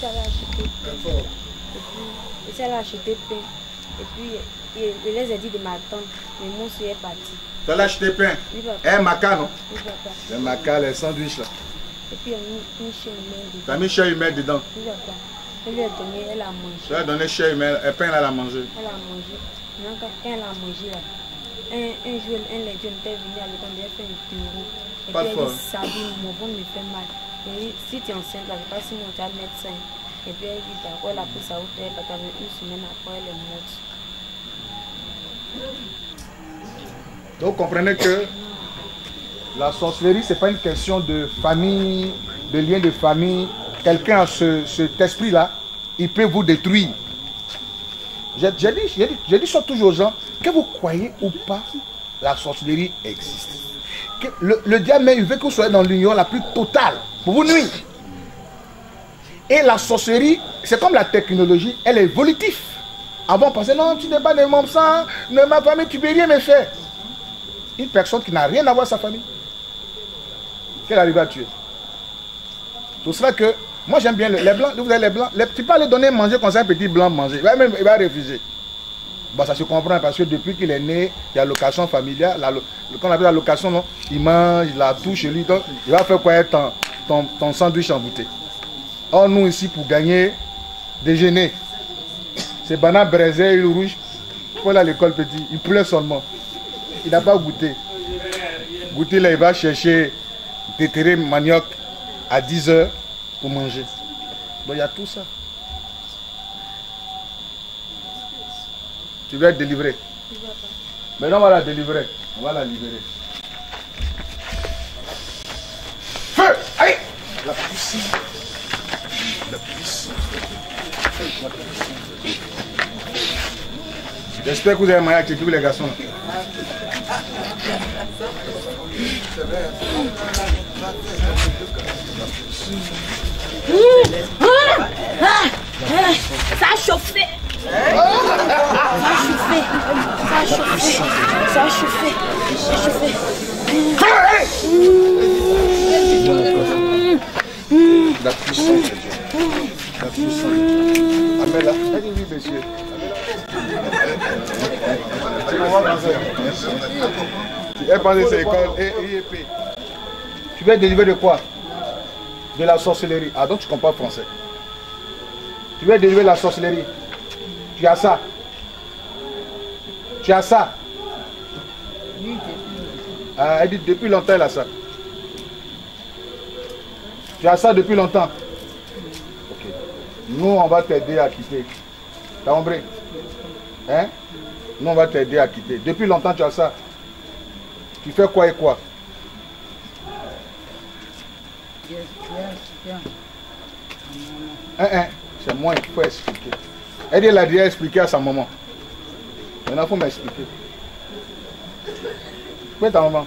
ça l'a acheté. Et ça l'a acheté pain. Et puis, il les a dit de m'attendre. Mais mon monsieur est parti. Ça l'a acheté pain. Un maca, non? Le maca, les sandwichs là. Et puis, on a mis chien humain dedans. T'as mis chien humain dedans? Oui, papa. Elle lui a donné, elle a mangé. Tu as donné chien humain, et pain, elle a mangé. Elle a mangé. Maintenant, quand elle a mangé, là, un jour, les jeunes étaient venus à l'école, elle a fait une théorie. Et puis, elle dit, Sabine, mon ventre me fait mal. Et si tu es enceinte, elle ne pas si mon cas médecin. Et puis, elle dit, d'accord, elle a pris sa route, elle parce qu'une semaine après, elle est morte. Donc, vous comprenez que la sorcellerie, ce n'est pas une question de famille, de lien de famille. Quelqu'un a cet esprit-là, il peut vous détruire. J'ai dit ça toujours aux gens, que vous croyez ou pas, la sorcellerie existe. Que le diable, il veut que vous soyez dans l'union la plus totale pour vous nuire. Et la sorcellerie, c'est comme la technologie, elle est évolutive. Avant, on pensait, non, tu n'es pas de mon sang, ne ma famille, tu ne peux rien me faire. Une personne qui n'a rien à voir avec sa famille, qu'elle arrive à tuer. C'est cela que, moi j'aime bien les blancs, vous avez les blancs, tu peux aller donner manger comme ça un petit blanc manger, il va refuser. Bon, ça se comprend parce que depuis qu'il est né, il y a location familiale, quand on appelle la location, non, il mange, il la touche lui, donc il va faire quoi ton sandwich embouté. Or nous ici pour gagner, déjeuner, c'est banane braisée, huile rouge, il faut aller à l'école petit, il pleure seulement, il n'a pas goûté. Goûté là, il va chercher déterrer manioc à 10h pour manger. Donc il y a tout ça. Tu veux être délivré. Maintenant on va la délivrer. On va la libérer. Feu! Allez! La puissance. La puissance. La puissance. J'espère que vous avez marié avec l'équipe les garçons. Ça a chauffé. La puissance de Dieu. La puissance de Dieu. Amen. La puissance de Dieu, monsieur. Tu veux être délivré de quoi? De la sorcellerie. Ah, donc tu comprends français. Tu veux être délivré de la sorcellerie. Tu as ça. Tu as ça. Ah, elle dit depuis longtemps, elle a ça. Tu as ça depuis longtemps. Ok. Nous, on va t'aider à quitter. T'as compris? Hein? Nous, on va t'aider à quitter. Depuis longtemps, tu as ça. Tu fais quoi et quoi? C'est moi qu'il faut expliquer. Elle a déjà expliqué à sa maman. Maintenant, il faut m'expliquer. Où est ta maman?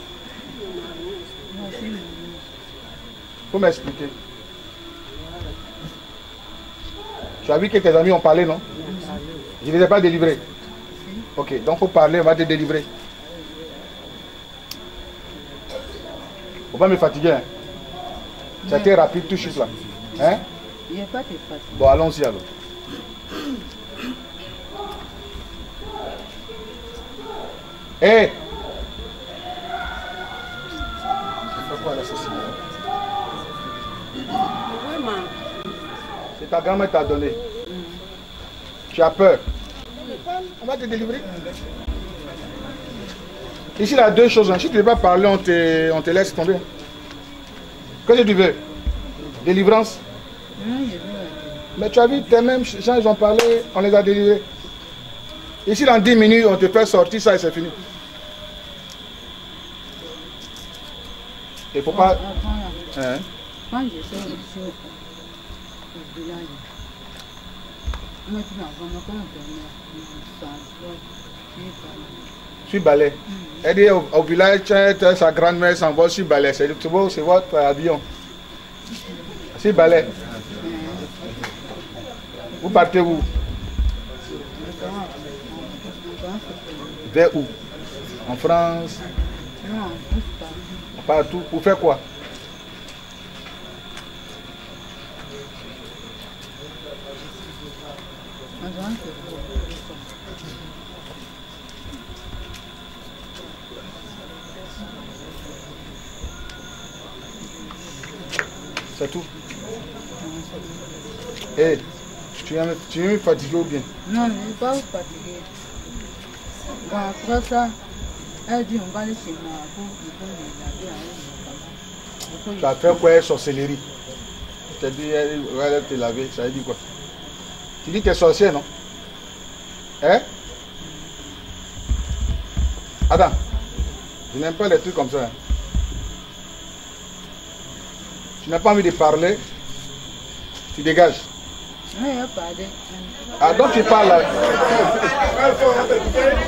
Il faut m'expliquer. Tu as vu que tes amis ont parlé, non? Je ne les ai pas délivrés. Ok, donc il faut parler, on va te délivrer. Faut pas me fatiguer. Hein? Ça a été rapide tout de suite là. Hein? Il n'y a pas de fatigue. Bon, allons-y alors. Hé! Hey! C'est quoi l'assassinat? Vraiment. C'est ta grand-mère qui t'a donné. Tu as peur. On va te délivrer. Ici, il y a deux choses. Si tu ne veux pas parler, on te laisse tomber. Qu'est-ce que tu veux? Délivrance? Mais tu as vu, tes mêmes gens, ils ont parlé, on les a délivrés. Ici, dans 10 minutes, on te fait sortir ça et c'est fini. Il ne faut pas... Hein? Quand je sors ici, au village, moi, tu m'as vraiment comme je suis balai. Elle dit au village, sa grand-mère s'envole sur balai. C'est votre avion. C'est balai. Vous partez où? Vers où? En France? Non, partout. Pour faire quoi? C'est tout. Hey, tu es fatigué ou bien? Non, je ne suis pas fatigué. Bon, après ça, elle dit on va aller chez moi pour me laver. Tu as fait quoi, sorcellerie? Tu as dit on va aller te laver, ça veut dire quoi? Tu dis que tu es sorcière, non? Hein? Attends, je n'aime pas les trucs comme ça. Hein. Tu n'as pas envie de parler, tu dégages. Oui, pardon. Ah, donc tu parles là.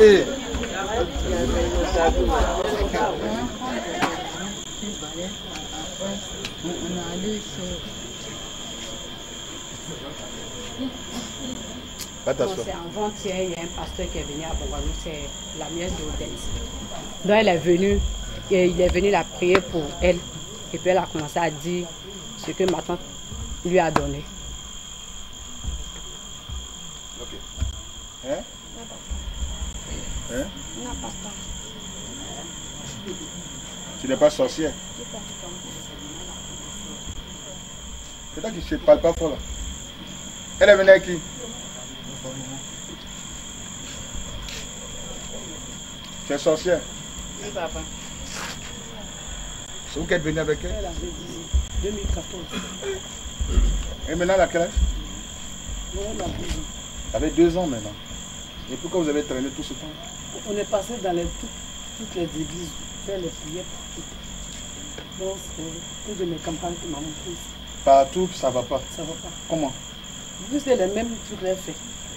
Et... C'est avant-hier, il y a un pasteur qui est venu à Bongalo, c'est la mienne de donc elle est venue, et il est venu la prier pour elle. Et puis elle a commencé à dire ce que ma tante lui a donné. Ok. Hein? Hein? Non, pas ça. Tu n'es pas sorcière? C'est toi qui ne parle pas fort là. Elle est venue avec qui? Tu es sorcière? Oui, papa. C'est où qu'elle est venue avec elle? Elle avait 10 ans, 2014. Et maintenant, elle a quel âge? Non, elle a 2 ans. Elle avait 2 ans maintenant. Et pourquoi vous avez traîné tout ce temps? On est passé dans toutes les églises, faire les prières partout. Donc, c'est une de mes campagnes qui m'a montré. Partout, ça va pas. Ça va pas. Comment? Vous c'est les mêmes trucs qu'elle fait.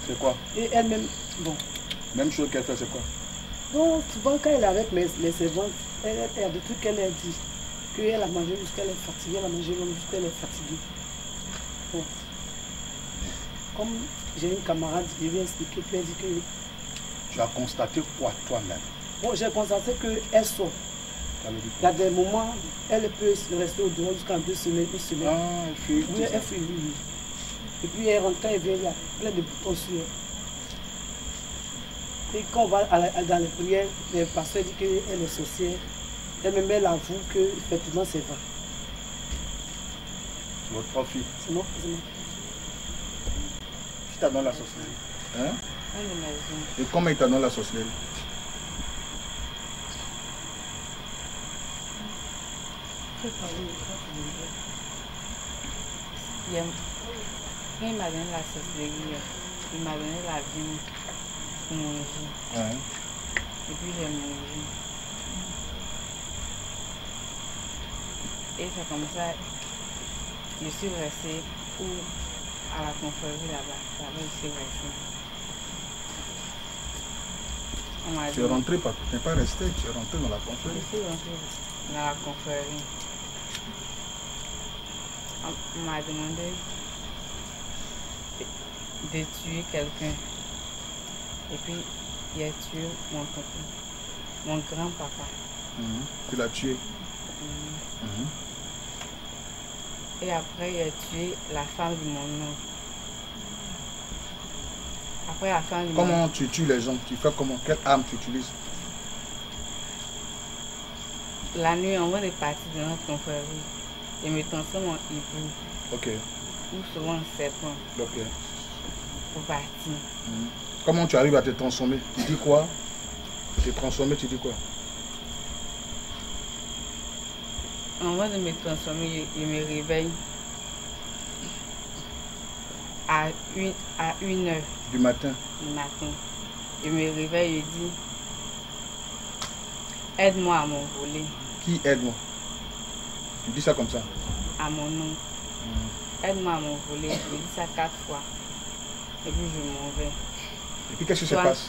C'est quoi? Et elle-même, bon. Même chose qu'elle fait, c'est quoi? Donc, souvent, quand elle arrête les servantes, elle perd des trucs qu'elle a dit. Elle a mangé jusqu'à elle est fatiguée, elle a mangé jusqu'à elle est fatiguée. Bon. Comme j'ai une camarade qui vient expliquer, puis elle dit que... Tu as constaté quoi toi-même? Bon, j'ai constaté qu'elle sort. Il y a des moments, elle peut rester au dehors jusqu'à 2 semaines, 1 semaine. Ah, elle fuit. Oui, elle fuit, oui. Et puis elle rentre, elle vient, il y a plein de boutons sur elle. Et quand on va dans les prières, le pasteur dit qu'elle est sorcière. Elle me met l'avoue que effectivement c'est vrai. C'est votre profil. C'est moi, c'est moi. Qui t'a donné la sorcellerie? Hein? Et comment il t'a donné la sorcellerie? Il m'a donné la sorcellerie. Il m'a donné la vie pour manger. Et puis j'ai mangé. Et c'est comme ça, je suis restée à la confrérie là-bas. Là-bas, je suis restée. Tu es rentrée, tu n'es pas restée, tu es rentrée dans la confrérie. Je suis rentrée dans la confrérie. On m'a demandé de tuer quelqu'un. Et puis, il a tué mon papa, mon grand-papa. Tu l'as tué? Et après, il a tué la femme de mon oncle. Après la femme de mon oncle. Comment tu tues les gens? Tu fais comment? Quelle arme tu utilises? La nuit, on va repartir de notre confrérie. Et me transforme en hibou. Ok. Ou souvent en serpent. Ok. Pour partir. Comment tu arrives à te transformer? Tu dis quoi? Te transformer, tu dis quoi? Avant de me transformer, je me réveille à 1h du matin. Je me réveille et je dis, aide-moi à m'envoler. Qui aide-moi? Tu dis ça comme ça? À mon nom. Aide-moi à m'envoler. Je dis ça 4 fois. Et puis je m'en vais. Et puis qu'est-ce que ça passe?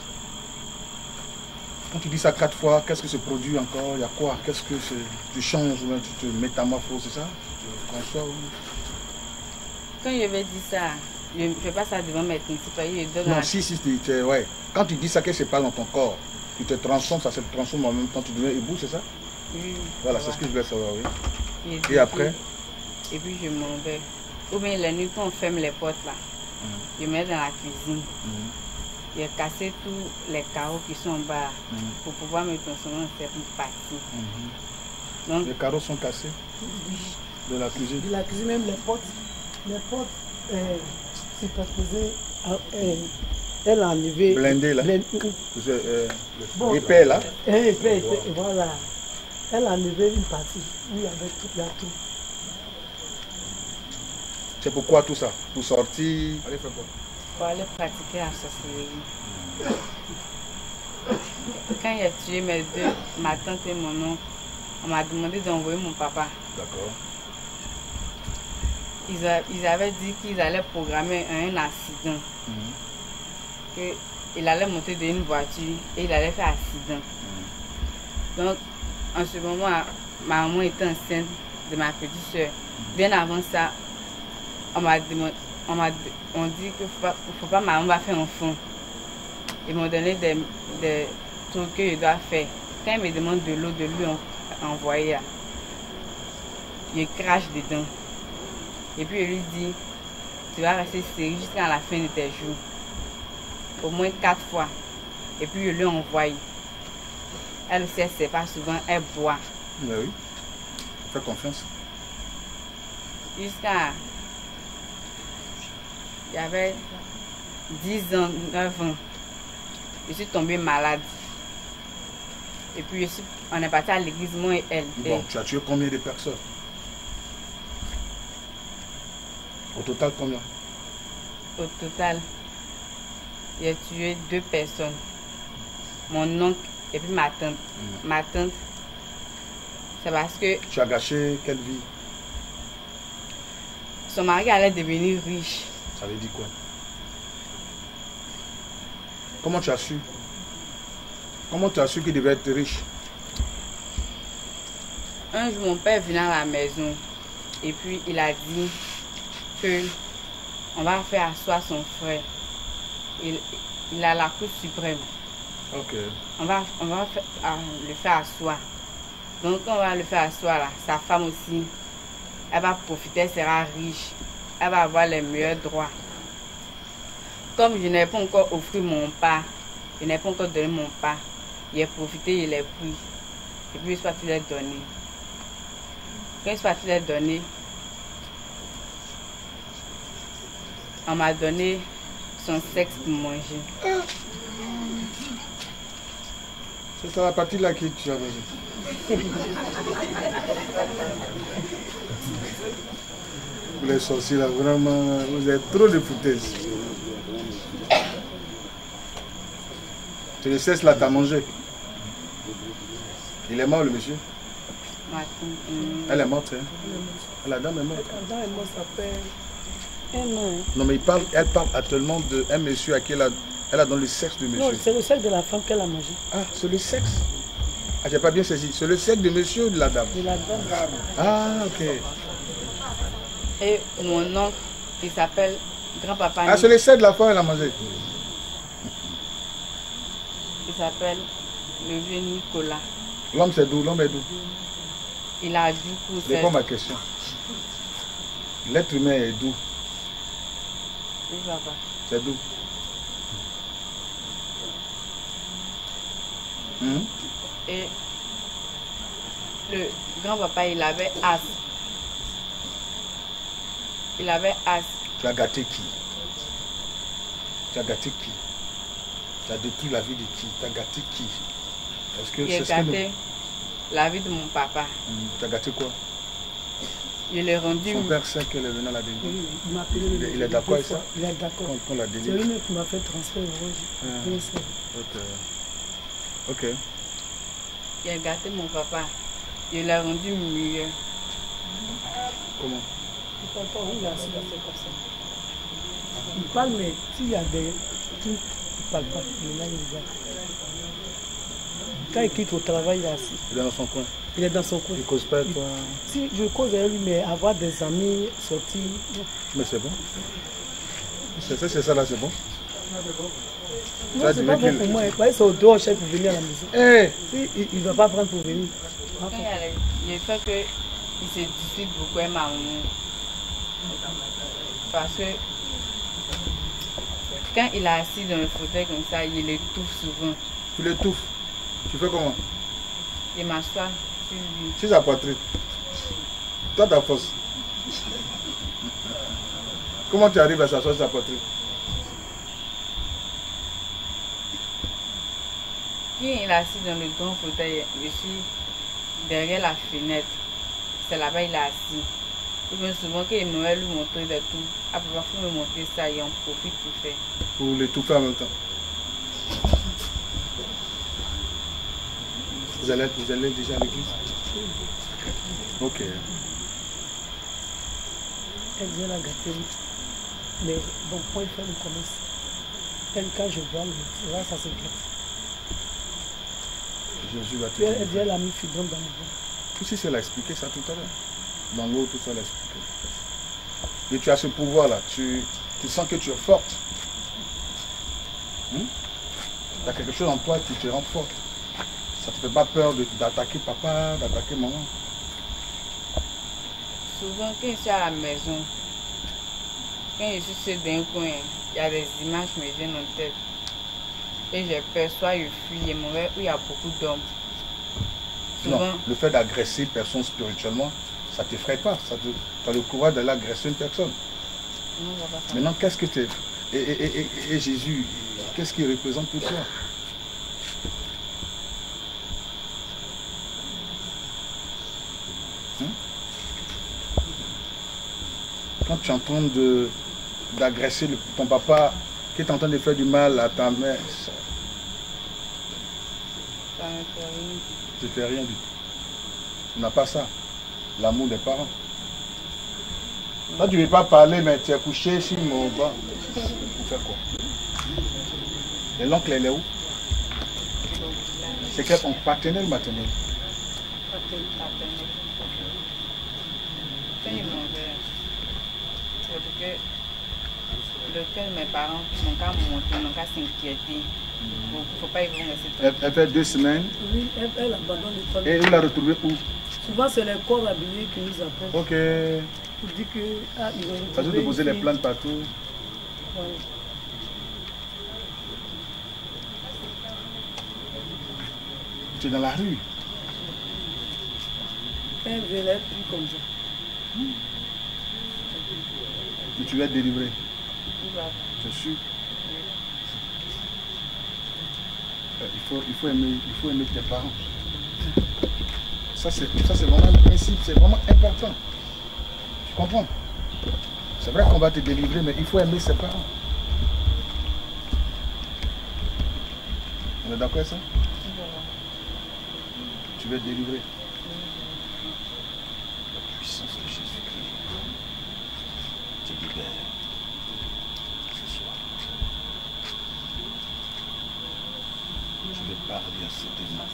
Quand tu dis ça 4 fois, qu'est-ce que se produit encore? Il y a quoi? Qu'est-ce que tu changes? Tu te métamorphoses, c'est ça? Tu te transformes? Quand je vais dire ça, je ne fais pas ça devant mes concitoyens. Non, la... ouais. Quand tu dis ça, qu'est-ce qui se passe dans ton corps? Tu te transformes, ça se transforme en même temps. Tu deviens hibou, c'est ça? Oui. Voilà, c'est ce que je voulais savoir, oui. Et après? Et puis je m'en vais. Ou bien la nuit, quand on ferme les portes là, je mets dans la cuisine. J'ai cassé tous les carreaux qui sont en bas pour pouvoir me consommer en certaines parties. Donc, les carreaux sont cassés de la cuisine. De la cuisine, même les portes c'est pas posé. Elle a enlevé. Blindé là. Bon, épais là. Épais, voilà. Elle a enlevé une partie où il y avait toute la tour. C'est pourquoi tout ça? Pour sortir. Allez, faire quoi? Pour aller pratiquer la sorcellerie. Quand il a tué mes deux, ma tante et mon oncle, on m'a demandé d'envoyer mon papa. D'accord. Ils avaient dit qu'ils allaient programmer un accident. Il allait monter d'une voiture et il allait faire accident. Donc, en ce moment, ma maman était enceinte de ma petite soeur. Bien avant ça, on m'a dit qu'il ne faut pas maman va faire enfant. Ils m'ont donné des trucs que je dois faire. Quand ils me demandent de l'eau, de lui envoyer, je crache dedans. Et puis je lui dis, tu vas rester stérile jusqu'à la fin de tes jours. Au moins 4 fois. Et puis je lui envoie. Elle ne sait pas souvent, elle boit. Mais oui, fais confiance. Jusqu'à... J'avais 10 ans, 9 ans. Je suis tombée malade. Et puis on est parti à l'église, moi et elle. Bon, tu as tué combien de personnes? Au total, combien? Au total... J'ai tué 2 personnes, mon oncle et puis ma tante. Ma tante, c'est parce que... Tu as gâché quelle vie? Son mari allait devenir riche. Ça veut dire quoi? Comment tu as su? Comment tu as su qu'il devait être riche? Un jour, mon père vient à la maison et puis il a dit que on va faire asseoir son frère. Il a la Cour suprême. Ok. On va le faire asseoir. Donc on va le faire asseoir là. Sa femme aussi, elle va profiter, elle sera riche. Elle va avoir les meilleurs droits. Comme je n'ai pas encore offert mon pas, je n'ai pas encore donné mon pas, j'ai profité, je l'ai pris. Et puis soit tu l'as donné. Quand soit tu l'as donné, on m'a donné son sexe pour manger. C'est ça la partie là que tu avais dit. Les sorciers là, vraiment, vous avez trop de foutaises. C'est le sexe là, t'as mangé. Il est mort le monsieur. Elle est morte. Hein? La dame est morte. La dame est morte, ça fait... Non mais elle parle actuellement d'un monsieur à qui elle a donné le sexe du monsieur. Non, c'est le sexe de la femme qu'elle a mangé. Ah, c'est le sexe. Ah, j'ai pas bien saisi. C'est le sexe de monsieur ou de la dame? De la dame. Ah, ok. Et mon oncle, il s'appelle grand-papa. Ah, c'est le sexe de la femme qu'elle a mangé. Il s'appelle le vieux Nicolas. L'homme c'est d'où? L'homme est d'où? Il a du coup... Réponds ma question. L'être humain est d'où? Oui, papa. C'est d'où? Et le grand-papa, il avait as. Il avait as. Tu as gâté qui? Tu as gâté qui? Tu as détruit la vie de qui? Tu as gâté qui? Est-ce que j'ai gâté la vie de mon papa. Tu as gâté quoi? Je l'ai rendu. Son père sait qu'elle est venue à la délivrer. Il est d'accord avec ça? Il est d'accord. C'est lui qui m'a fait transfert au rouge. Ok. Il a gâté mon papa. Je l'ai rendu meilleur. Comment? Il ne parle pas, il a su gâter comme ça. Il parle, mais s'il y a des trucs, il ne parle pas. Quand il quitte au travail, il est assis. Il est dans son coin. Il est dans son coin. Il ne cause pas toi. Si je cause avec lui, mais avoir des amis, sortir. Mais c'est bon. C'est ça là, c'est bon. Non, c'est pas bon pour moi. C'est au dehors, chef, pour venir à la maison. Hey. Si, il ne va pas prendre pour venir. Il fait qu'il se dispute beaucoup avec ma maman. Parce que Quand il est assis dans le fauteuil comme ça, il l'étouffe souvent. Tu l'étouffes? Tu fais comment? Il m'assoit sur lui. C'est sa poitrine. Toi, ta force. Comment tu arrives à s'asseoir sur sa poitrine? Quand il est assis dans le grand fauteuil, je suis derrière la fenêtre. C'est là-bas il est assis. Je me souviens qu'il m'aurait lui montrer des trucs. Après, il faut me montrer ça et on profite pour faire. Pour l'étouffer en même temps. Vous allez déjà à l'église? Ok. Elle vient la gâter. Mais bon, quand il fait le commerce, tel cas je vends, là ça se gâte. Jésus va te dire. Elle a mis fibrome dans le ventre. Aussi, elle a expliqué ça tout à l'heure. Dans l'eau, tout ça, elle a expliqué. Et tu as ce pouvoir-là. Tu sens que tu es forte. Tu as quelque chose en toi qui te rend forte. Ça ne te fait pas peur d'attaquer papa, d'attaquer maman. Souvent, quand je suis à la maison, quand je suis dans un coin, il y a des images qui me viennent en tête. Et j'ai peur, soit je fuis, et mauvais, où il y a beaucoup d'hommes. Souvent... Le fait d'agresser une personne spirituellement, ça ne t'effraie pas. Tu as le courage d'aller agresser une personne. Non, ça va pas. Maintenant, qu'est-ce que tu es... Et Jésus, qu'est-ce qu'il représente pour toi? Quand tu es en train d'agresser ton papa, qui est en train de faire du mal à ta mère, ça ne fait rien du tout. Tu n'as pas ça, l'amour des parents. Là, tu ne veux pas parler, mais tu es couché sur mon banc. Pour faire quoi? Et l'oncle, elle est où? C'est quel oncle? Paternel ou maternel? Paternel. Lequel mes parents n'ont qu'à monter, n'ont qu'à s'inquiéter. Donc il ne faut pas y voir cette... Elle fait 2 semaines. Oui, elle abandonne le travail. Et vous la retrouvez où? Souvent c'est les corps habillés qui nous apportent. Ok. Pour dire que... Ah, ils ont retrouvé... Vous déposez les plantes partout. Oui. Tu es dans la rue. Elle veut l'être plus comme ça. Mais tu vas être délivré. Je suis. Il faut aimer tes parents. Ça, c'est vraiment le principe, c'est vraiment important. Tu comprends? C'est vrai qu'on va te délivrer, mais il faut aimer ses parents. On est d'accord avec ça? Tu vas être délivré. La puissance de Jésus-Christ te libère. Je vais parler à ces démons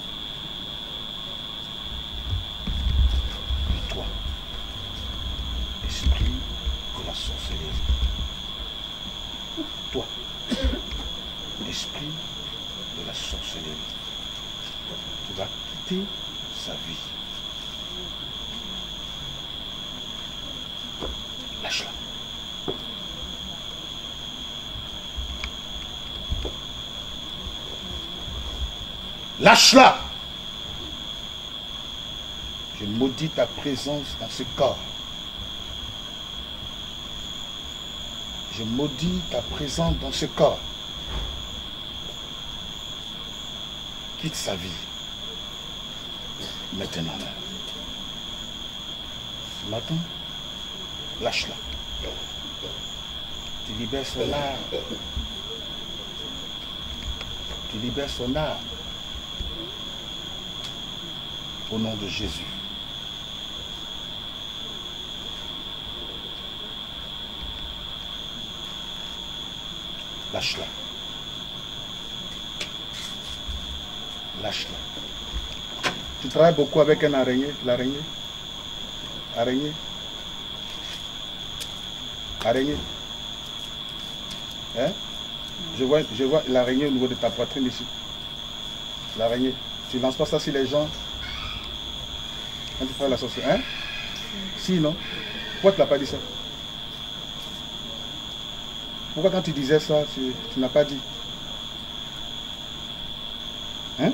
de toi, esprit de la sorcellerie. Toi, esprit de la sorcellerie, tu vas quitter sa vie. Lâche-la. Lâche-la! Je maudis ta présence dans ce corps. Je maudis ta présence dans ce corps. Quitte sa vie. Maintenant. Ce matin, lâche-la. Tu libères son âme. Tu libères son âme. Au nom de Jésus. Lâche-la. Lâche-la. Tu travailles beaucoup avec un araignée, l'araignée. Araignée. Araignée. Hein? Je vois l'araignée au niveau de ta poitrine ici. L'araignée. Tu ne lances pas ça si les gens... Quand tu fais la sorcière, hein? Si, non? Pourquoi tu ne l'as pas dit ça? Pourquoi quand tu disais ça, tu n'as pas dit? Hein?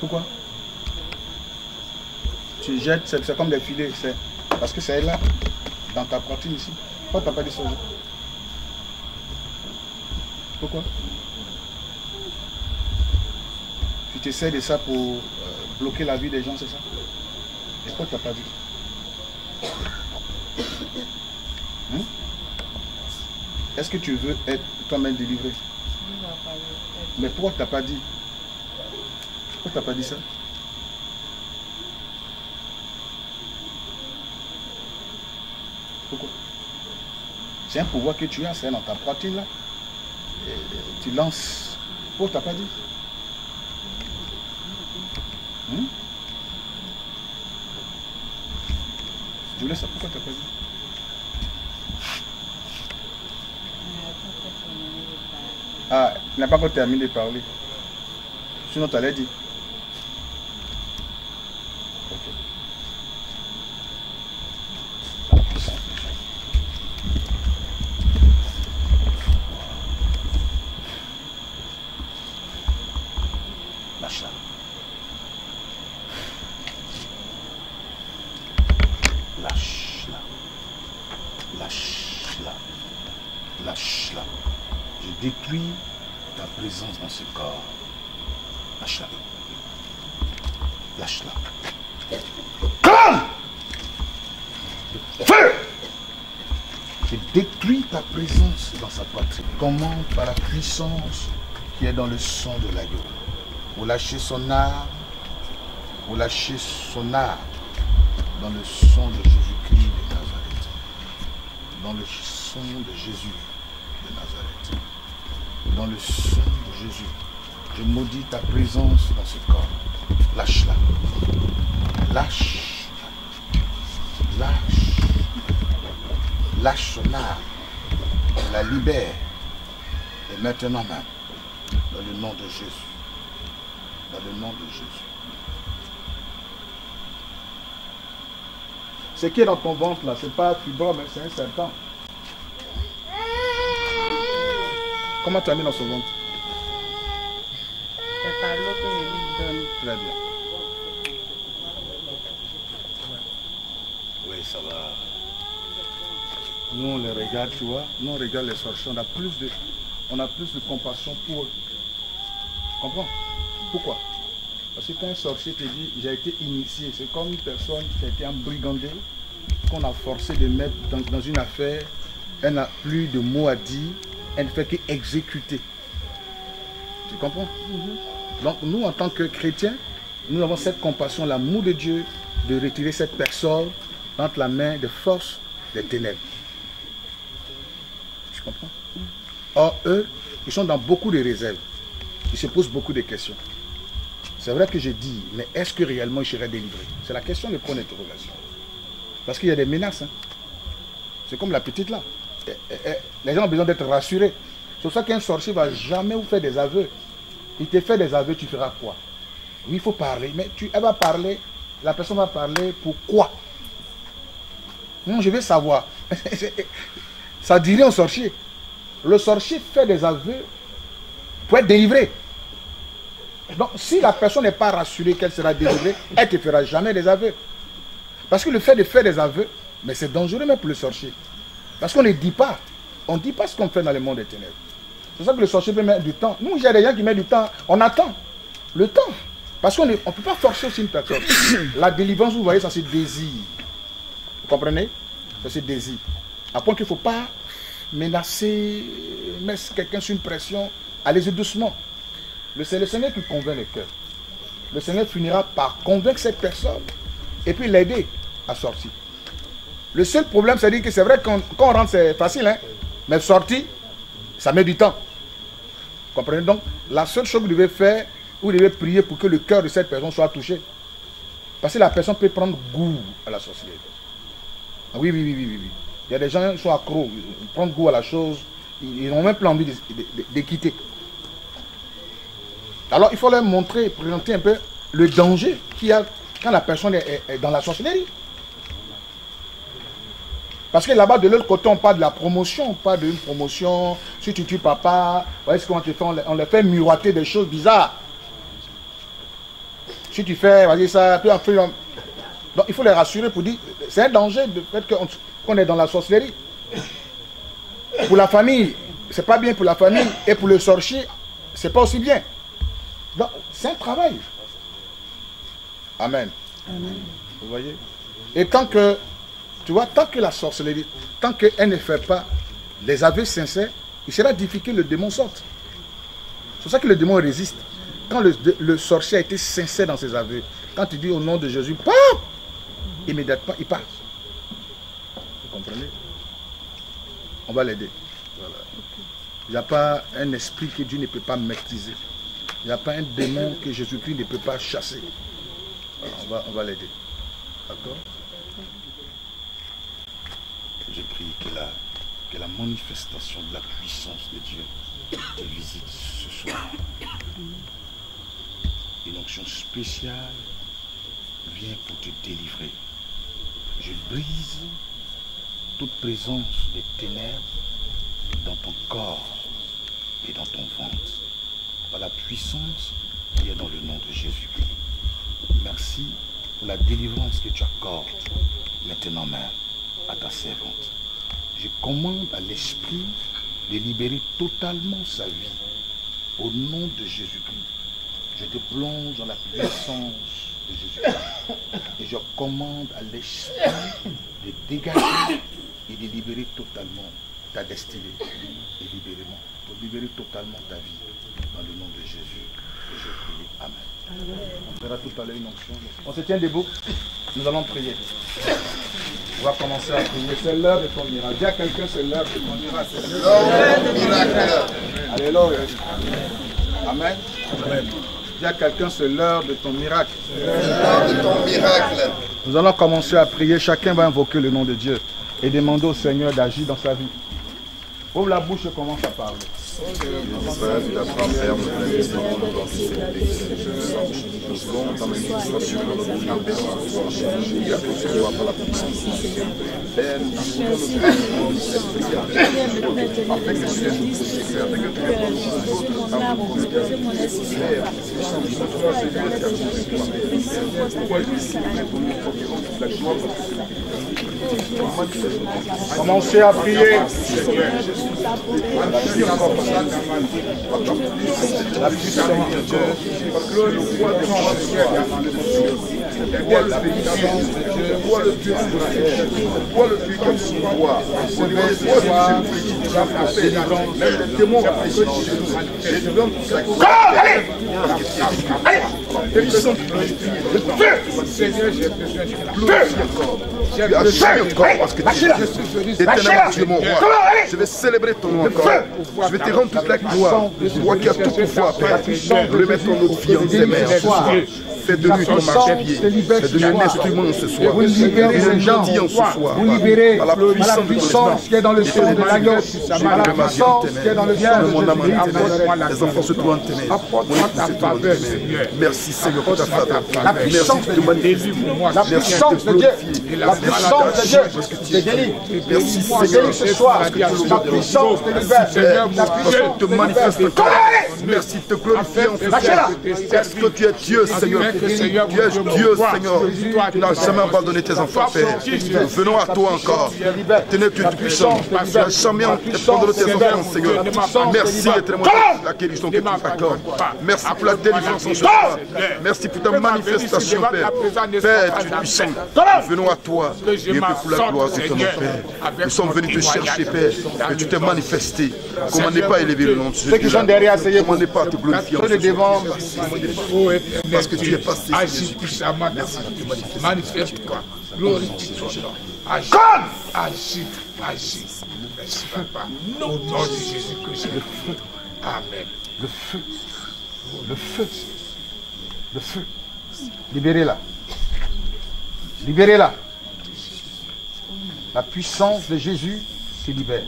Pourquoi? Tu jettes, c'est comme des filets, c'est parce que c'est là, dans ta poitrine ici. Pourquoi tu n'as pas dit ça? Pourquoi? Tu t'essaies de ça pour bloquer la vie des gens, c'est ça? Et pourquoi tu n'as pas dit? Hein? Est-ce que tu veux être toi-même délivré? Mais pourquoi tu n'as pas dit? Pourquoi tu n'as pas dit ça? Pourquoi? C'est un pouvoir que tu as, c'est dans ta poitrine là. Et tu lances. Pourquoi tu n'as pas dit? Hein? Je voulais savoir pourquoi tu n'as pas dit. Ah, il n'a pas encore terminé de parler. Sinon, tu allais dire. Ok. Lâche-la. Lâche-la. Lâche-la. Lâche-la. Je détruis ta présence dans ce corps. Lâche-la. Lâche-la. Calme! Feu! Je détruis ta présence dans sa poitrine. Comment? Par la puissance qui est dans le son de l'agneau. Vous lâchez son âme. Vous lâchez son âme dans le son de Jésus-Christ de Nazareth. Dans le son de Jésus de Nazareth. Dans le son de Jésus, je maudis ta présence dans ce corps. Lâche-la. Lâche. Lâche. Lâche son âme. La libère. Et maintenant même. Dans le nom de Jésus. Dans le nom de Jésus. Ce qui est dans ton ventre là, c'est pas plus bas, mais c'est un serpent. Comment tu as mis dans ce ventre? C'est par l'eau que je lui donne. Très bien. Oui, ça va. Nous, on les regarde, tu vois. Nous, on regarde les sorciers. On a plus de compassion pour eux. Tu comprends? Pourquoi? Parce que quand un sorcier te dit, j'ai été initié, c'est comme une personne qui a été embrigandée, qu'on a forcé de mettre dans une affaire. Elle n'a plus de mots à dire. Elle ne fait qu'exécuter. Tu comprends? Donc nous, en tant que chrétiens, nous avons cette compassion, l'amour de Dieu, de retirer cette personne entre la main des forces des ténèbres. Tu comprends? Or, eux, ils sont dans beaucoup de réserves. Ils se posent beaucoup de questions. C'est vrai que je dis, mais est-ce que réellement ils seraient délivrés? C'est la question de point d'interrogation. Parce qu'il y a des menaces. Hein? C'est comme la petite là. Les gens ont besoin d'être rassurés. C'est pour ça qu'un sorcier ne va jamais vous faire des aveux. Il te fait des aveux, tu feras quoi? Oui, il faut parler, mais elle va parler, la personne va parler pourquoi? Non, je vais savoir. Ça dirait au sorcier. Le sorcier fait des aveux pour être délivré. Donc, si la personne n'est pas rassurée qu'elle sera délivrée, elle ne te fera jamais des aveux. Parce que le fait de faire des aveux, mais c'est dangereux même pour le sorcier. Parce qu'on ne dit pas. On ne dit pas ce qu'on fait dans le monde des ténèbres. C'est ça que le sorcier peut mettre du temps. Nous, il y a des gens qui mettent du temps. On attend le temps. Parce qu'on ne peut pas forcer aussi une personne. La délivrance, vous voyez, ça se désire. Vous comprenez? Ça se désire. À point qu'il ne faut pas menacer, mettre quelqu'un sous une pression. Allez-y doucement. C'est le Seigneur qui convainc le cœur. Le Seigneur finira par convaincre cette personne et puis l'aider à sortir. Le seul problème, c'est que c'est vrai qu'on rentre, c'est facile, hein? Mais sortir, ça met du temps. Vous comprenez? Donc, la seule chose que vous devez faire, vous devez prier pour que le cœur de cette personne soit touché. Parce que la personne peut prendre goût à la sorcellerie. Ah, oui. Il y a des gens qui sont accros, ils prennent goût à la chose, ils n'ont même pas envie de quitter. Alors, il faut leur montrer, présenter un peu le danger qu'il y a quand la personne est dans la sorcellerie. Parce que là-bas, de l'autre côté, on parle de la promotion, on parle d'une promotion. Si tu tues papa, voyez ce qu'on te fait, on les fait miroiter des choses bizarres. Si tu fais, vas-y, ça, tu as fait. Donc il faut les rassurer pour dire, c'est un danger de fait qu'on est dans la sorcellerie. Pour la famille, c'est pas bien pour la famille, et pour le sorcier, c'est pas aussi bien. Donc c'est un travail. Amen. Amen. Vous voyez? Et tant que, tu vois, tant que la sorcellerie, tant qu'elle ne fait pas les aveux sincères, il sera difficile que le démon sorte. C'est pour ça que le démon résiste. Quand le sorcier a été sincère dans ses aveux, quand tu dis au nom de Jésus, pam, immédiatement il part. Vous comprenez? On va l'aider. Voilà. Il n'y a pas un esprit que Dieu ne peut pas maîtriser. Il n'y a pas un démon que Jésus-Christ ne peut pas chasser. Voilà, on va l'aider. D'accord? Je prie que la manifestation de la puissance de Dieu te visite ce soir. Une onction spéciale vient pour te délivrer. Je brise toute présence des ténèbres dans ton corps et dans ton ventre, par la puissance qui est dans le nom de Jésus-Christ. Merci pour la délivrance que tu accordes maintenant même à ta servante. Je commande à l'esprit de libérer totalement sa vie au nom de Jésus-Christ. Je te plonge dans la puissance de Jésus-Christ et je commande à l'esprit de dégager et de libérer totalement ta destinée et libérément, de libérer totalement ta vie dans le nom de Jésus. Et je prie. Amen. On verra tout à l'heure une onction. On se tient debout. Nous allons prier. On va commencer à prier. C'est l'heure de ton miracle. Dis à quelqu'un, c'est l'heure de ton miracle. C'est l'heure de ton miracle. Alléluia. Amen. Amen. Dis à quelqu'un, c'est l'heure de ton miracle. C'est l'heure de ton miracle. Nous allons commencer à prier. Chacun va invoquer le nom de Dieu et demander au Seigneur d'agir dans sa vie. Ouvre la bouche et commence à parler. Commencez à prier. La puissance de Dieu, le poids de Dieu, je vais te rendre toute la gloire, toi qui as tout pouvoir, Père, remettre ton autre vie en tes mains. Fais de lui ton marchepied, fais de lui un instrument ce soir, un gentilhomme ce soir, par la puissance qui est dans le ciel de l'agneau, par la puissance qui est dans le ciel de l'agneau, les enfants se trouvent en tes mains, merci Seigneur pour ta faveur, merci de magnifier, merci de glorifier, la puissance de Dieu, merci Seigneur ce soir, la puissance de Seigneur, te manifeste encore. Merci de te glorifier en fait. Parce que tu es Dieu, Seigneur. Tu es Dieu, Seigneur. Tu n'as jamais abandonné tes enfants, Père. Venons à toi encore. Tenez-tu puissant. Tu n'as jamais abandonné tes enfants, Seigneur. Merci de témoigner la guérison que tu accordes. Merci pour la délivrance en ce soir. Merci pour ta manifestation, Père. Père, tu es puissant. Venons à toi. Viens pour la gloire de ton nom, Père. Nous sommes venus te chercher, Père. Mais tu t'es manifesté. Comment n'est pas élevé le nom de Jésus? Ceux qui sont derrière, essayez. Comment n'est pas te glorifier en ce soir? Parce que tu es passé. Agis puissamment. Manifeste-toi. Glorifie-toi. Agis. Agis. Agis. Merci, Papa. Au nom de Jésus-Christ. Amen. Le feu. Le feu. Le feu. Libérez-la. Libérez-la. La puissance de Jésus se libère.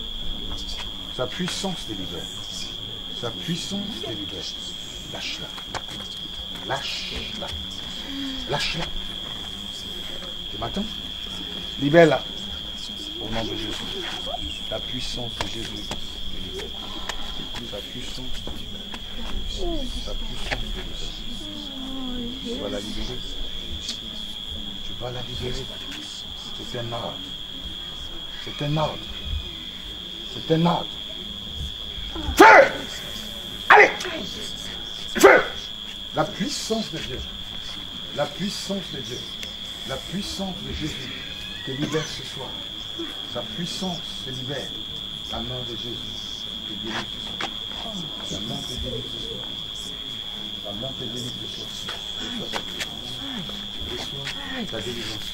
Sa puissance te libère. Sa puissance te libère. Lâche-la. Lâche-la. Lâche-la. Tu m'attends? Libère-la. Au nom de Jésus. La puissance de Jésus. La puissance de Jésus. La puissance de Jésus. Tu vas la libérer. Tu vas la libérer. C'est un arbre. C'est un arbre. C'est un arbre. Feu! Allez! Feu! La puissance de Dieu. La puissance de Dieu. La puissance de Jésus te libère ce soir. Sa puissance se libère. La main de Jésus te bénit ce soir. La main te bénit ce soir. La main te bénit ce soir. Reçois ta délivrance.